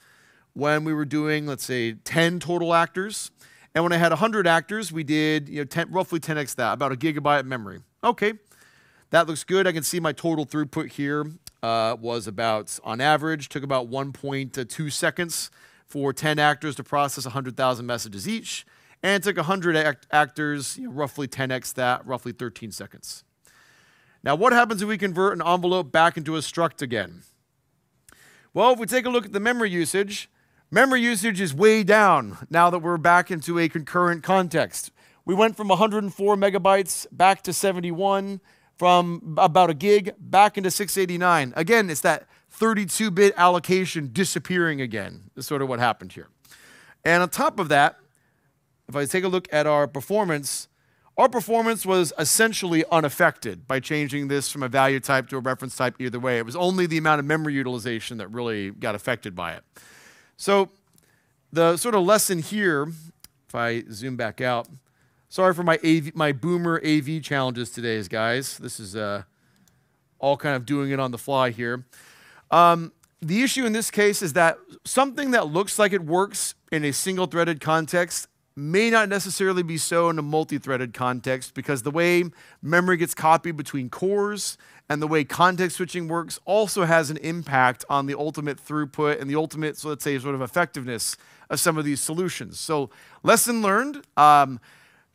when we were doing, let's say, 10 total actors. And when I had 100 actors, we did, you know, roughly 10x that, about a gigabyte of memory. Okay, that looks good. I can see my total throughput here was about, on average, took about 1.2 seconds for 10 actors to process 100,000 messages each. And it took 100 actors, you know, roughly 10x that, roughly 13 seconds. Now, what happens if we convert an envelope back into a struct again? Well, if we take a look at the memory usage is way down now that we're back into a concurrent context. We went from 104 megabytes back to 71, from about a gig back into 689. Again, it's that 32-bit allocation disappearing again. That's sort of what happened here. And on top of that, if I take a look at our performance was essentially unaffected by changing this from a value type to a reference type either way. It was only the amount of memory utilization that really got affected by it. So the sort of lesson here, if I zoom back out, sorry for my boomer AV challenges today, guys. This is all kind of doing it on the fly here. The issue in this case is that something that looks like it works in a single-threaded context may not necessarily be so in a multi-threaded context, because the way memory gets copied between cores and the way context switching works also has an impact on the ultimate throughput and the ultimate, so let's say, sort of effectiveness of some of these solutions. So lesson learned,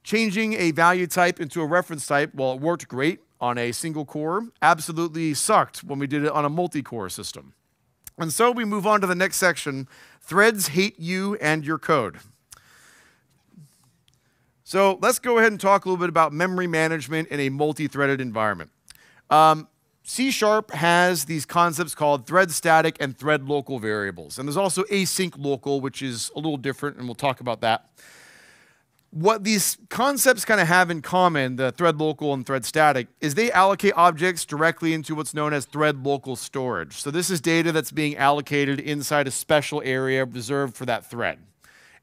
changing a value type into a reference type, well, it worked great on a single core, absolutely sucked when we did it on a multi-core system. And so we move on to the next section, threads hate you and your code. So let's go ahead and talk a little bit about memory management in a multi-threaded environment. C# has these concepts called thread static and thread local variables. And there's also async local, which is a little different, and we'll talk about that. What these concepts kind of have in common, the thread local and thread static, is they allocate objects directly into what's known as thread local storage. So this is data that's being allocated inside a special area reserved for that thread.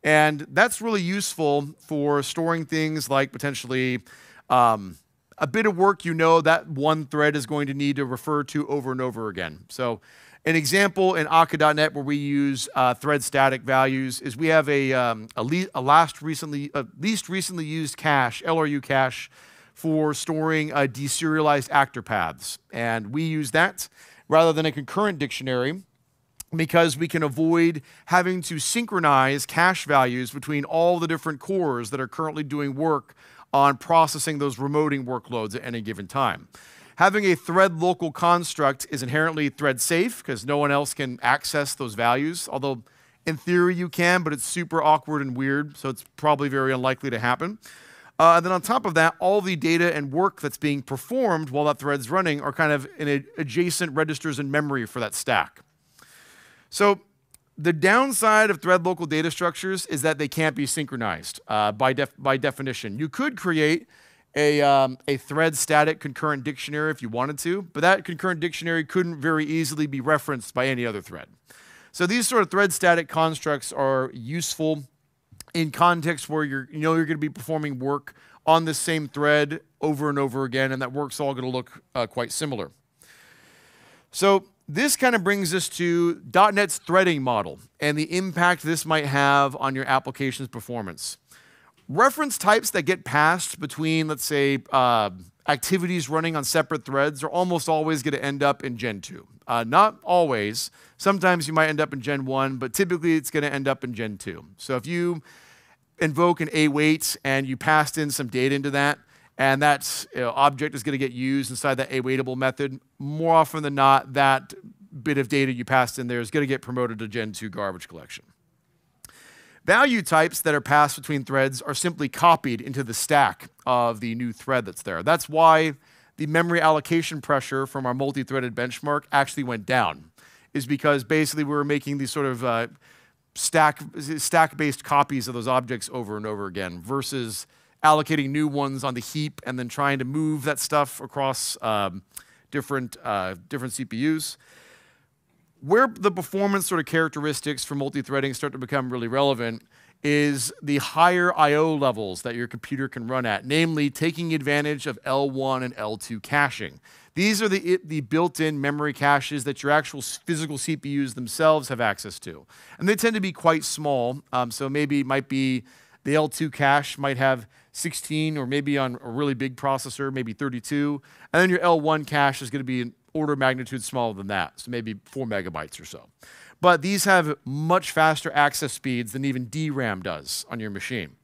And that's really useful for storing things like potentially a bit of work, you know, that one thread is going to need to refer to over and over again. So an example in Akka.NET where we use thread static values is we have a least recently used cache, LRU cache, for storing deserialized actor paths. And we use that rather than a concurrent dictionary, because we can avoid having to synchronize cache values between all the different cores that are currently doing work on processing those remoting workloads at any given time. Having a thread local construct is inherently thread safe because no one else can access those values, although in theory you can, but it's super awkward and weird, so it's probably very unlikely to happen. And then on top of that, all the data and work that's being performed while that thread's running are kind of in adjacent registers in memory for that stack. So the downside of thread local data structures is that they can't be synchronized by definition. You could create a thread static concurrent dictionary if you wanted to, but that concurrent dictionary couldn't very easily be referenced by any other thread. So these sort of thread static constructs are useful in context where you're going to be performing work on the same thread over and over again, and that work's all going to look quite similar. So this kind of brings us to .NET's threading model and the impact this might have on your application's performance. Reference types that get passed between, let's say, activities running on separate threads are almost always going to end up in Gen 2. Not always. Sometimes you might end up in Gen 1, but typically it's going to end up in Gen 2. So if you invoke an await and you passed in some data into that, and that object is going to get used inside that awaitable method, more often than not, that bit of data you passed in there is going to get promoted to Gen 2 garbage collection. Value types that are passed between threads are simply copied into the stack of the new thread that's there. That's why the memory allocation pressure from our multi-threaded benchmark actually went down, is because basically we were making these sort of stack-based copies of those objects over and over again versus allocating new ones on the heap and then trying to move that stuff across different CPUs. Where the performance sort of characteristics for multi-threading start to become really relevant is the higher I/O levels that your computer can run at, namely taking advantage of L1 and L2 caching. These are the built-in memory caches that your actual physical CPUs themselves have access to. And they tend to be quite small, so maybe it might be the L2 cache might have 16, or maybe on a really big processor, maybe 32. And then your L1 cache is going to be an order of magnitude smaller than that, so maybe 4 MB or so. But these have much faster access speeds than even DRAM does on your machine.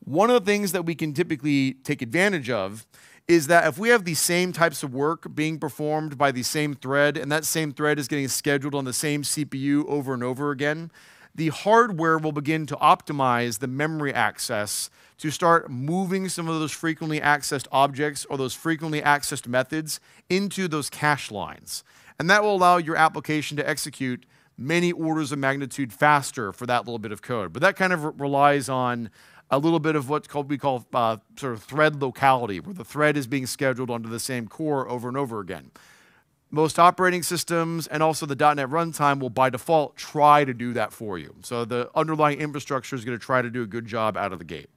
One of the things that we can typically take advantage of is that if we have the same types of work being performed by the same thread, and that same thread is getting scheduled on the same CPU over and over again, the hardware will begin to optimize the memory access to start moving some of those frequently accessed objects or those frequently accessed methods into those cache lines. And that will allow your application to execute many orders of magnitude faster for that little bit of code. But that kind of relies on a little bit of what we call sort of thread locality, where the thread is being scheduled onto the same core over and over again. Most operating systems and also the .NET runtime will by default try to do that for you. So the underlying infrastructure is going to try to do a good job out of the gate.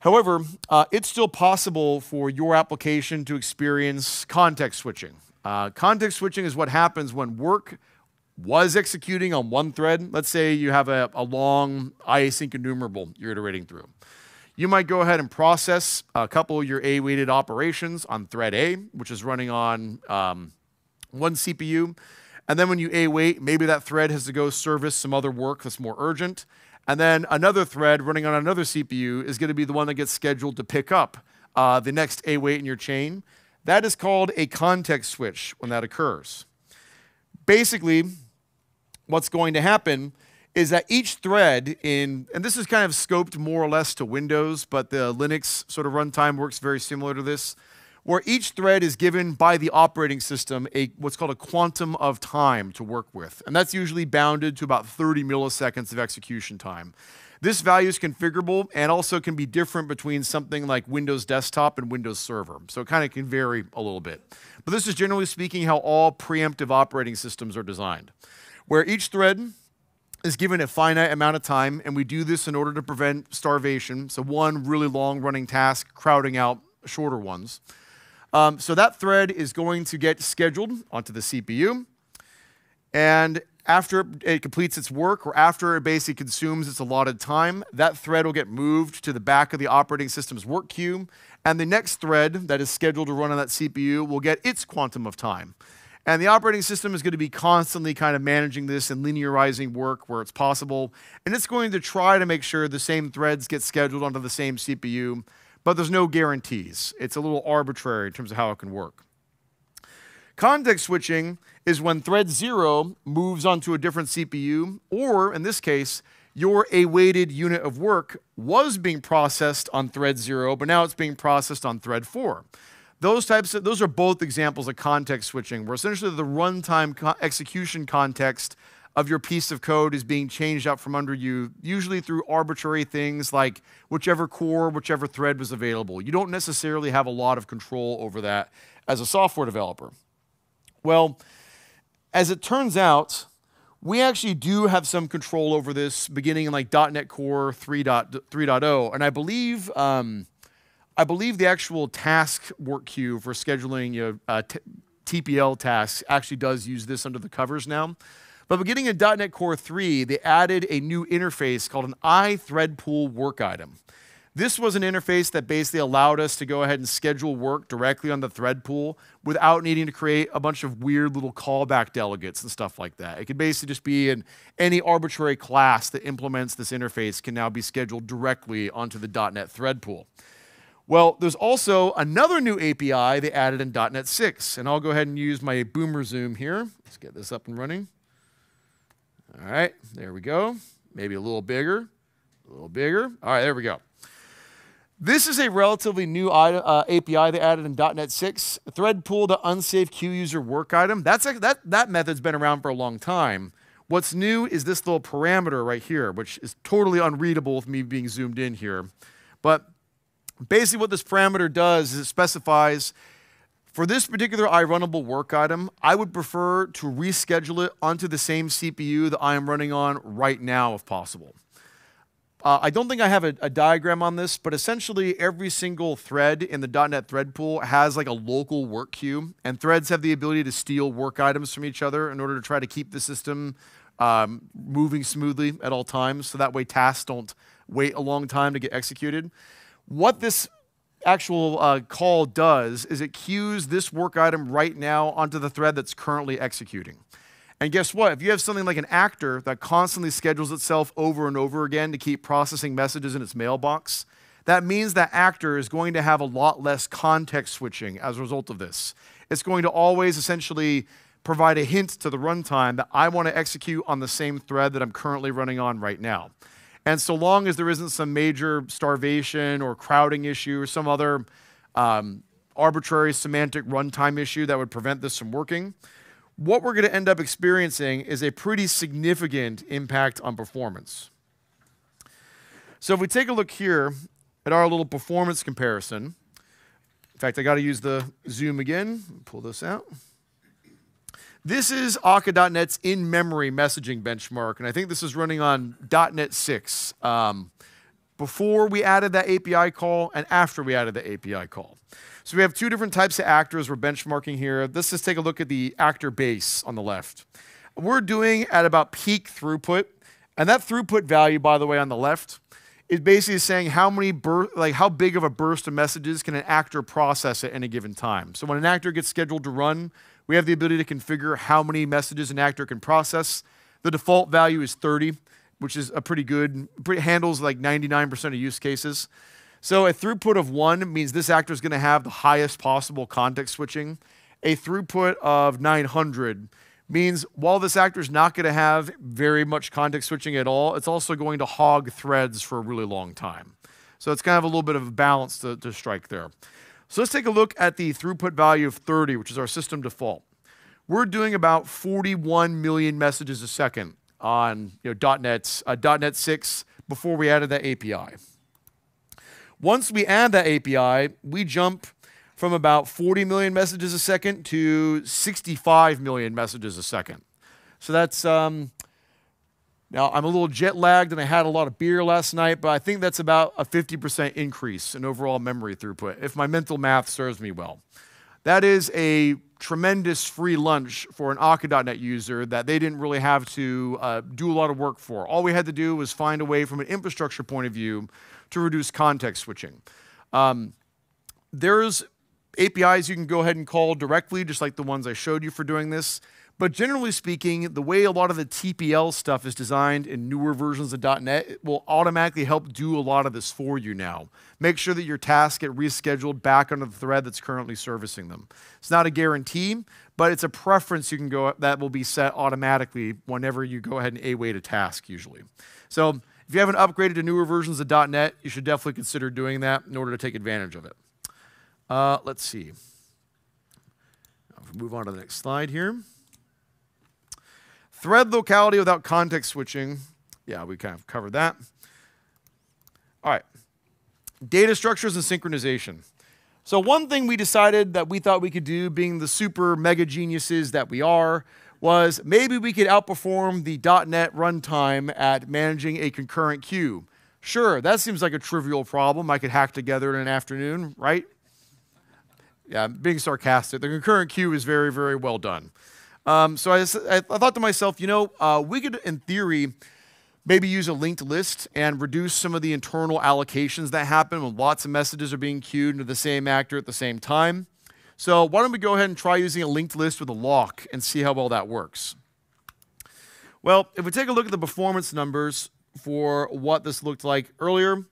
However, it's still possible for your application to experience context switching. Context switching is what happens when work was executing on one thread. Let's say you have a long async enumerable you're iterating through. You might go ahead and process a couple of your awaited operations on thread A, which is running on one CPU. And then when you await, maybe that thread has to go service some other work that's more urgent. And then another thread running on another CPU is going to be the one that gets scheduled to pick up the next await in your chain. That is called a context switch when that occurs. Basically, what's going to happen is that each thread in, and this is kind of scoped more or less to Windows, but the Linux sort of runtime works very similar to this, where each thread is given by the operating system what's called a quantum of time to work with. And that's usually bounded to about 30 milliseconds of execution time. This value is configurable and also can be different between something like Windows Desktop and Windows Server. So it kind of can vary a little bit. But this is generally speaking how all preemptive operating systems are designed, where each thread is given a finite amount of time, and we do this in order to prevent starvation, so one really long-running task crowding out shorter ones. So that thread is going to get scheduled onto the CPU, and after it completes its work, or after it basically consumes its allotted time, that thread will get moved to the back of the operating system's work queue, and the next thread that is scheduled to run on that CPU will get its quantum of time. And the operating system is going to be constantly kind of managing this and linearizing work where it's possible. And it's going to try to make sure the same threads get scheduled onto the same CPU, but there's no guarantees. It's a little arbitrary in terms of how it can work. Context switching is when thread 0 moves onto a different CPU, or in this case, your awaited unit of work was being processed on thread 0, but now it's being processed on thread 4. Those are both examples of context switching, where essentially the runtime execution context of your piece of code is being changed out from under you, usually through arbitrary things like whichever core, whichever thread was available. You don't necessarily have a lot of control over that as a software developer. Well, as it turns out, we actually do have some control over this beginning in like .NET Core 3.0. And I believe the actual task work queue for scheduling TPL tasks actually does use this under the covers now. But beginning in .NET Core 3, they added a new interface called an iThreadPool.UserWorkItem. This was an interface that basically allowed us to go ahead and schedule work directly on the thread pool without needing to create a bunch of weird little callback delegates and stuff like that. It could basically just be in any arbitrary class that implements this interface can now be scheduled directly onto the .NET thread pool. Well, there's also another new API they added in .NET 6, and I'll go ahead and use my boomer zoom here. Let's get this up and running. All right, there we go. Maybe a little bigger, a little bigger. All right, there we go. This is a relatively new API they added in .NET 6, ThreadPool.UnsafeQueueUserWorkItem. That method's been around for a long time. What's new is this little parameter right here, which is totally unreadable with me being zoomed in here. But basically what this parameter does is it specifies, for this particular iRunnable work item, I would prefer to reschedule it onto the same CPU that I am running on right now if possible. I don't think I have a diagram on this, but essentially every single thread in the .NET thread pool has like a local work queue, and threads have the ability to steal work items from each other in order to try to keep the system moving smoothly at all times, so that way tasks don't wait a long time to get executed. What this actual call does is it queues this work item right now onto the thread that's currently executing. And guess what? If you have something like an actor that constantly schedules itself over and over again to keep processing messages in its mailbox, that means that actor is going to have a lot less context switching as a result of this. It's going to always essentially provide a hint to the runtime that I want to execute on the same thread that I'm currently running on right now. And so long as there isn't some major starvation or crowding issue or some other arbitrary semantic runtime issue that would prevent this from working, what we're going to end up experiencing is a pretty significant impact on performance. So if we take a look here at our little performance comparison, in fact, I got to use the zoom again, pull this out. This is Akka.NET's in-memory messaging benchmark, and I think this is running on .NET 6 before we added that API call and after we added the API call. So we have two different types of actors we're benchmarking here. Let's just take a look at the actor base on the left. We're doing at about peak throughput, and that throughput value, by the way, on the left, is basically saying how many how big of a burst of messages can an actor process at any given time. So when an actor gets scheduled to run, we have the ability to configure how many messages an actor can process. The default value is 30, which is a pretty good, handles like 99% of use cases. So a throughput of 1 means this actor is going to have the highest possible context switching. A throughput of 900 means while this actor is not going to have very much context switching at all, it's also going to hog threads for a really long time. So it's kind of a little bit of a balance to strike there. So let's take a look at the throughput value of 30, which is our system default. We're doing about 41 million messages a second on .NET 6 before we added that API. Once we add that API, we jump from about 40 million messages a second to 65 million messages a second. So that's, now I'm a little jet lagged and I had a lot of beer last night, but I think that's about a 50% increase in overall memory throughput, if my mental math serves me well. That is a tremendous free lunch for an Akka.NET user that they didn't really have to do a lot of work for. All we had to do was find a way from an infrastructure point of view to reduce context switching. There's APIs you can go ahead and call directly, just like the ones I showed you for doing this. But generally speaking, the way a lot of the TPL stuff is designed in newer versions of .NET, it will automatically help do a lot of this for you now. Make sure that your tasks get rescheduled back onto the thread that's currently servicing them. It's not a guarantee, but it's a preference you can go that will be set automatically whenever you go ahead and await a task usually. So if you haven't upgraded to newer versions of .NET, you should definitely consider doing that in order to take advantage of it. Let's see. I'll move on to the next slide here. Thread locality without context switching. Yeah, we kind of covered that. All right. Data structures and synchronization. So one thing we decided that we thought we could do, being the super mega geniuses that we are, was maybe we could outperform the .NET runtime at managing a concurrent queue. Sure, that seems like a trivial problem I could hack together in an afternoon, right? Yeah, I'm being sarcastic. The concurrent queue is very, very well done. So I thought to myself, you know, we could, in theory, maybe use a linked list and reduce some of the internal allocations that happen when lots of messages are being queued into the same actor at the same time. So why don't we go ahead and try using a linked list with a lock and see how well that works. Well, if we take a look at the performance numbers for what this looked like earlier,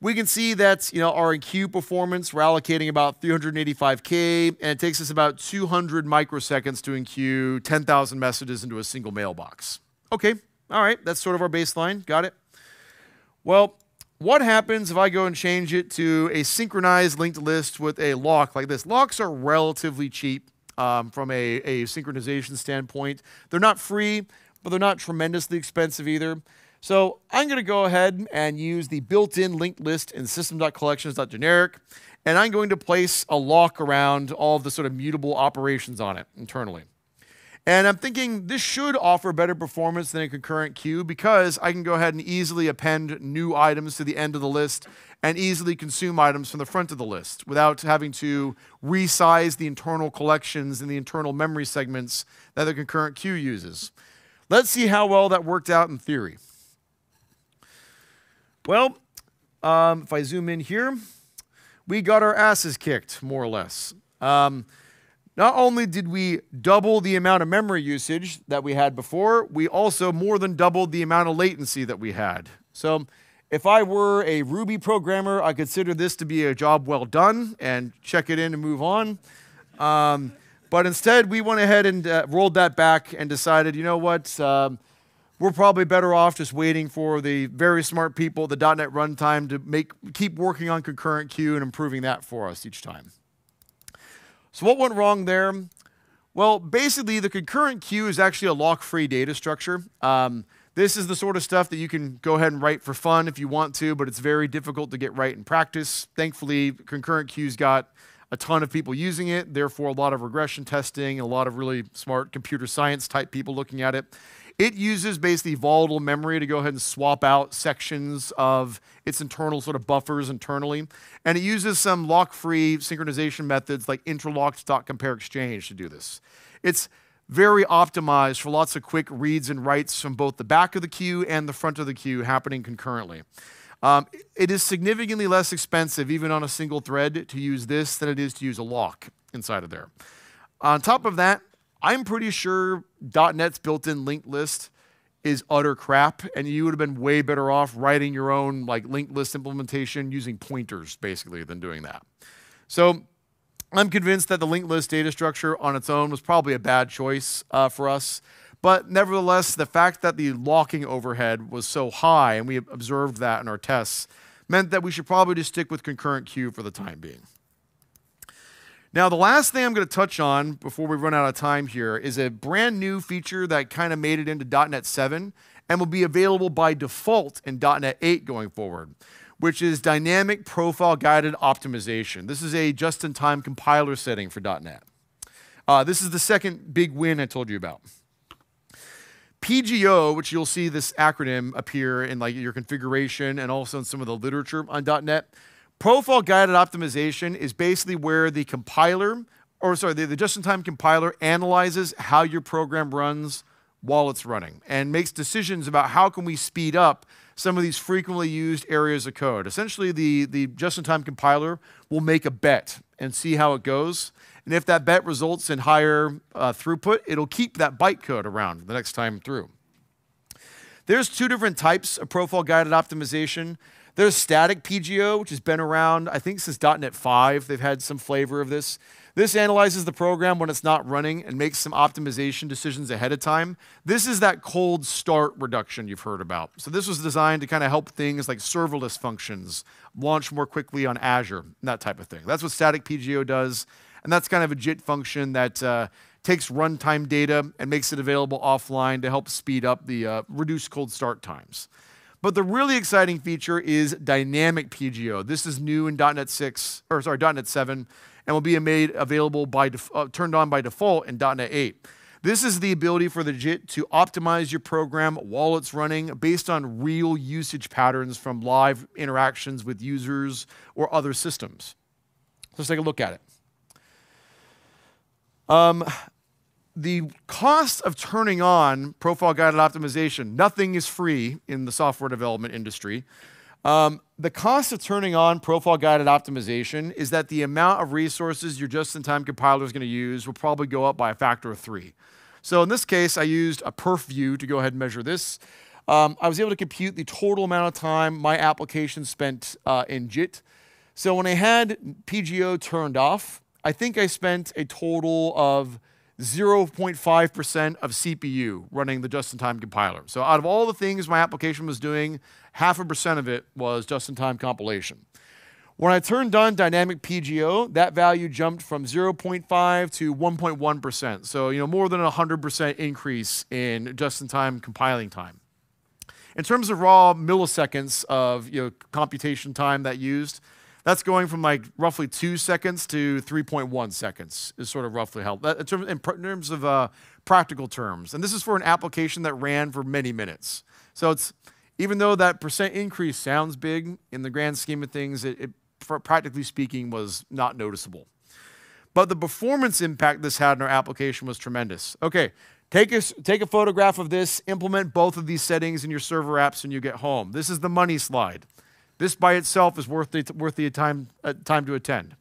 we can see that, you know, our queue performance, we're allocating about 385K, and it takes us about 200 microseconds to enqueue 10,000 messages into a single mailbox. Okay, all right, that's sort of our baseline, got it. Well, what happens if I go and change it to a synchronized linked list with a lock like this? Locks are relatively cheap from a synchronization standpoint. They're not free, but they're not tremendously expensive either. So I'm going to go ahead and use the built-in linked list in System.Collections.Generic, and I'm going to place a lock around all of the sort of mutable operations on it internally. And I'm thinking this should offer better performance than a concurrent queue because I can go ahead and easily append new items to the end of the list and easily consume items from the front of the list without having to resize the internal collections and the internal memory segments that the concurrent queue uses. Let's see how well that worked out in theory. Well, if I zoom in here, we got our asses kicked, more or less. Not only did we double the amount of memory usage that we had before, we also more than doubled the amount of latency that we had. So if I were a Ruby programmer, I consider this to be a job well done and check it in and move on. But instead, we went ahead and rolled that back and decided, you know what? We're probably better off just waiting for the very smart people, the .NET runtime, to keep working on concurrent queue and improving that for us each time. So what went wrong there? Well, basically, the concurrent queue is actually a lock-free data structure. This is the sort of stuff that you can go ahead and write for fun if you want to, but it's very difficult to get right in practice. Thankfully, concurrent queues got a ton of people using it, therefore a lot of regression testing, a lot of really smart computer science type people looking at it. It uses basically volatile memory to go ahead and swap out sections of its internal sort of buffers internally. And it uses some lock-free synchronization methods like interlocked.compareExchange to do this. It's very optimized for lots of quick reads and writes from both the back of the queue and the front of the queue happening concurrently. It is significantly less expensive, even on a single thread, to use this than it is to use a lock inside of there. On top of that, I'm pretty sure .NET's built-in linked list is utter crap, and you would have been way better off writing your own like linked list implementation using pointers, basically, than doing that. So I'm convinced that the linked list data structure on its own was probably a bad choice for us. But nevertheless, the fact that the locking overhead was so high, and we observed that in our tests, meant that we should probably just stick with concurrent queue for the time being. Now, the last thing I'm going to touch on before we run out of time here is a brand new feature that kind of made it into .NET 7 and will be available by default in .NET 8 going forward, which is dynamic profile guided optimization. This is a just-in-time compiler setting for .NET. This is the second big win I told you about. PGO, which you'll see this acronym appear in like your configuration and also in some of the literature on .NET. Profile guided optimization is basically where the compiler, or sorry, the just-in-time compiler analyzes how your program runs while it's running and makes decisions about how can we speed up some of these frequently used areas of code. Essentially, the just-in-time compiler will make a bet and see how it goes. And if that bet results in higher throughput, it'll keep that bytecode around the next time through. There's two different types of profile guided optimization. There's static PGO, which has been around, I think, since .NET 5. They've had some flavor of this. This analyzes the program when it's not running and makes some optimization decisions ahead of time. This is that cold start reduction you've heard about. So this was designed to kind of help things like serverless functions launch more quickly on Azure, and that type of thing. That's what static PGO does, and that's kind of a JIT function that takes runtime data and makes it available offline to help speed up the reduced cold start times. But the really exciting feature is dynamic PGO. This is new in .NET 7 and will be made available by turned on by default in .NET 8. This is the ability for the JIT to optimize your program while it's running based on real usage patterns from live interactions with users or other systems. Let's take a look at it. The cost of turning on profile-guided optimization, nothing is free in the software development industry. The cost of turning on profile-guided optimization is that the amount of resources your just-in-time compiler is going to use will probably go up by a factor of 3. So in this case, I used a perf view to go ahead and measure this. I was able to compute the total amount of time my application spent in JIT. So when I had PGO turned off, I think I spent a total of 0.5% of CPU running the just-in-time compiler. So out of all the things my application was doing, 0.5% of it was just-in-time compilation. When I turned on dynamic PGO, that value jumped from 0.5 to 1.1%. So, you know, more than a 100% increase in just-in-time compiling time. In terms of raw milliseconds of, you know, computation time that used, that's going from like roughly 2 seconds to 3.1 seconds is sort of roughly held in terms of practical terms. And this is for an application that ran for many minutes. So it's, even though that percent increase sounds big, in the grand scheme of things, it practically speaking was not noticeable. But the performance impact this had in our application was tremendous. Okay, take a photograph of this, implement both of these settings in your server apps when you get home. This is the money slide. This by itself is worth the time to attend.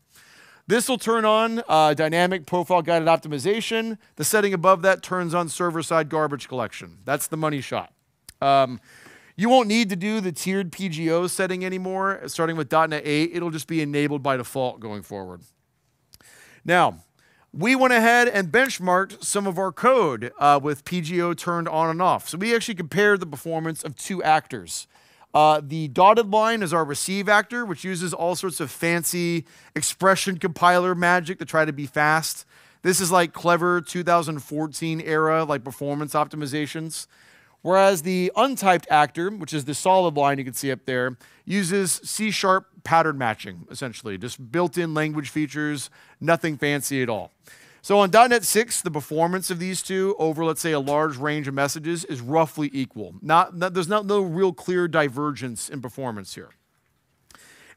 This will turn on dynamic profile-guided optimization. The setting above that turns on server-side garbage collection. That's the money shot. You won't need to do the tiered PGO setting anymore. Starting with .NET 8, it'll just be enabled by default going forward. Now, we went ahead and benchmarked some of our code with PGO turned on and off. So we actually compared the performance of 2 actors. The dotted line is our receive actor, which uses all sorts of fancy expression compiler magic to try to be fast. This is like clever 2014 era, like performance optimizations. Whereas the untyped actor, which is the solid line you can see up there, uses C# pattern matching, essentially. Just built-in language features, nothing fancy at all. So on .NET 6, the performance of these two over, let's say, a large range of messages is roughly equal. There's no real clear divergence in performance here.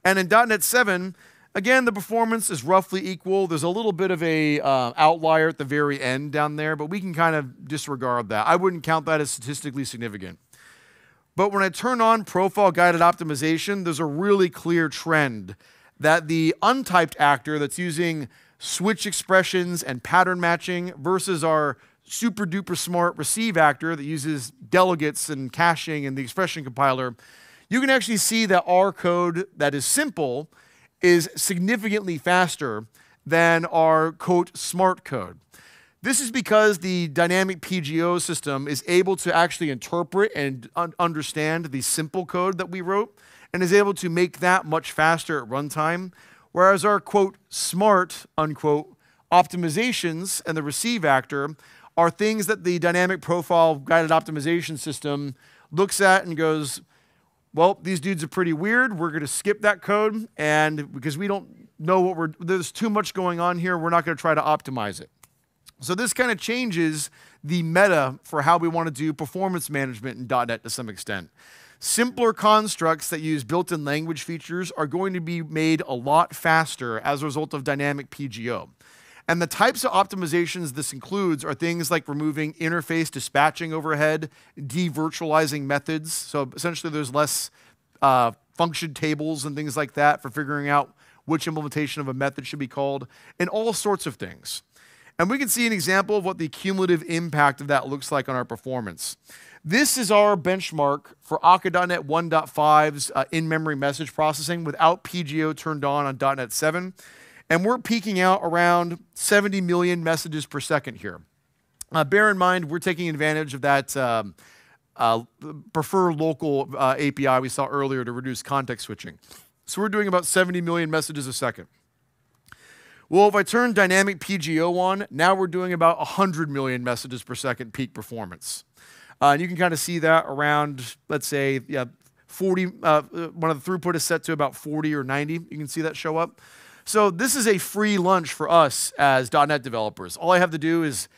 And in .NET 7, again, the performance is roughly equal. There's a little bit of a outlier at the very end down there, but we can kind of disregard that. I wouldn't count that as statistically significant. But when I turn on profile-guided optimization, there's a really clear trend that the untyped actor that's using switch expressions and pattern matching versus our super duper smart receive actor that uses delegates and caching and the expression compiler, you can actually see that our code that is simple is significantly faster than our, quote, smart code. This is because the dynamic PGO system is able to actually interpret and understand the simple code that we wrote and is able to make that much faster at runtime. Whereas our, quote, smart, unquote, optimizations and the receive actor are things that the dynamic profile guided optimization system looks at and goes, well, these dudes are pretty weird. We're going to skip that code. And because we don't know what there's too much going on here, we're not going to try to optimize it. So this kind of changes the meta for how we want to do performance management in .NET to some extent. Simpler constructs that use built-in language features are going to be made a lot faster as a result of dynamic PGO. And the types of optimizations this includes are things like removing interface dispatching overhead, de-virtualizing methods. So essentially there's less function tables and things like that for figuring out which implementation of a method should be called, and all sorts of things. And we can see an example of what the cumulative impact of that looks like on our performance. This is our benchmark for Akka.NET 1.5's in-memory message processing without PGO turned on .NET 7. And we're peaking out around 70 million messages per second here. Bear in mind, we're taking advantage of that prefer local API we saw earlier to reduce context switching. So we're doing about 70 million messages a second. Well, if I turn dynamic PGO on, now we're doing about 100 million messages per second peak performance. And you can kind of see that around, let's say, yeah, 40. When the throughput is set to about 40 or 90, you can see that show up. So this is a free lunch for us as .NET developers. All I have to do is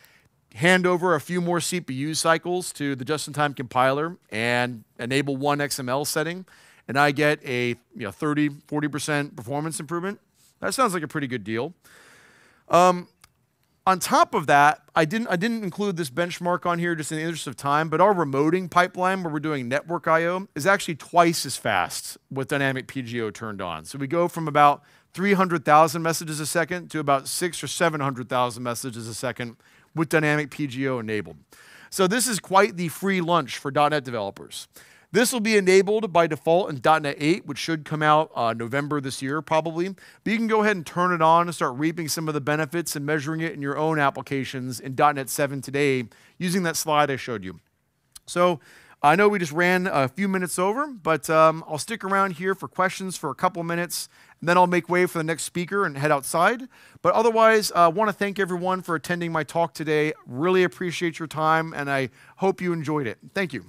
hand over a few more CPU cycles to the just-in-time compiler and enable one XML setting, and I get a 30–40% performance improvement. That sounds like a pretty good deal. On top of that, I didn't include this benchmark on here just in the interest of time, but our remoting pipeline where we're doing network I/O is actually twice as fast with dynamic PGO turned on. So we go from about 300,000 messages a second to about 600,000 or 700,000 messages a second with dynamic PGO enabled. So this is quite the free lunch for .NET developers. This will be enabled by default in .NET 8, which should come out November this year probably. But you can go ahead and turn it on and start reaping some of the benefits and measuring it in your own applications in .NET 7 today using that slide I showed you. So I know we just ran a few minutes over, but I'll stick around here for questions for a couple minutes, and then I'll make way for the next speaker and head outside. But otherwise, I want to thank everyone for attending my talk today. Really appreciate your time, and I hope you enjoyed it. Thank you.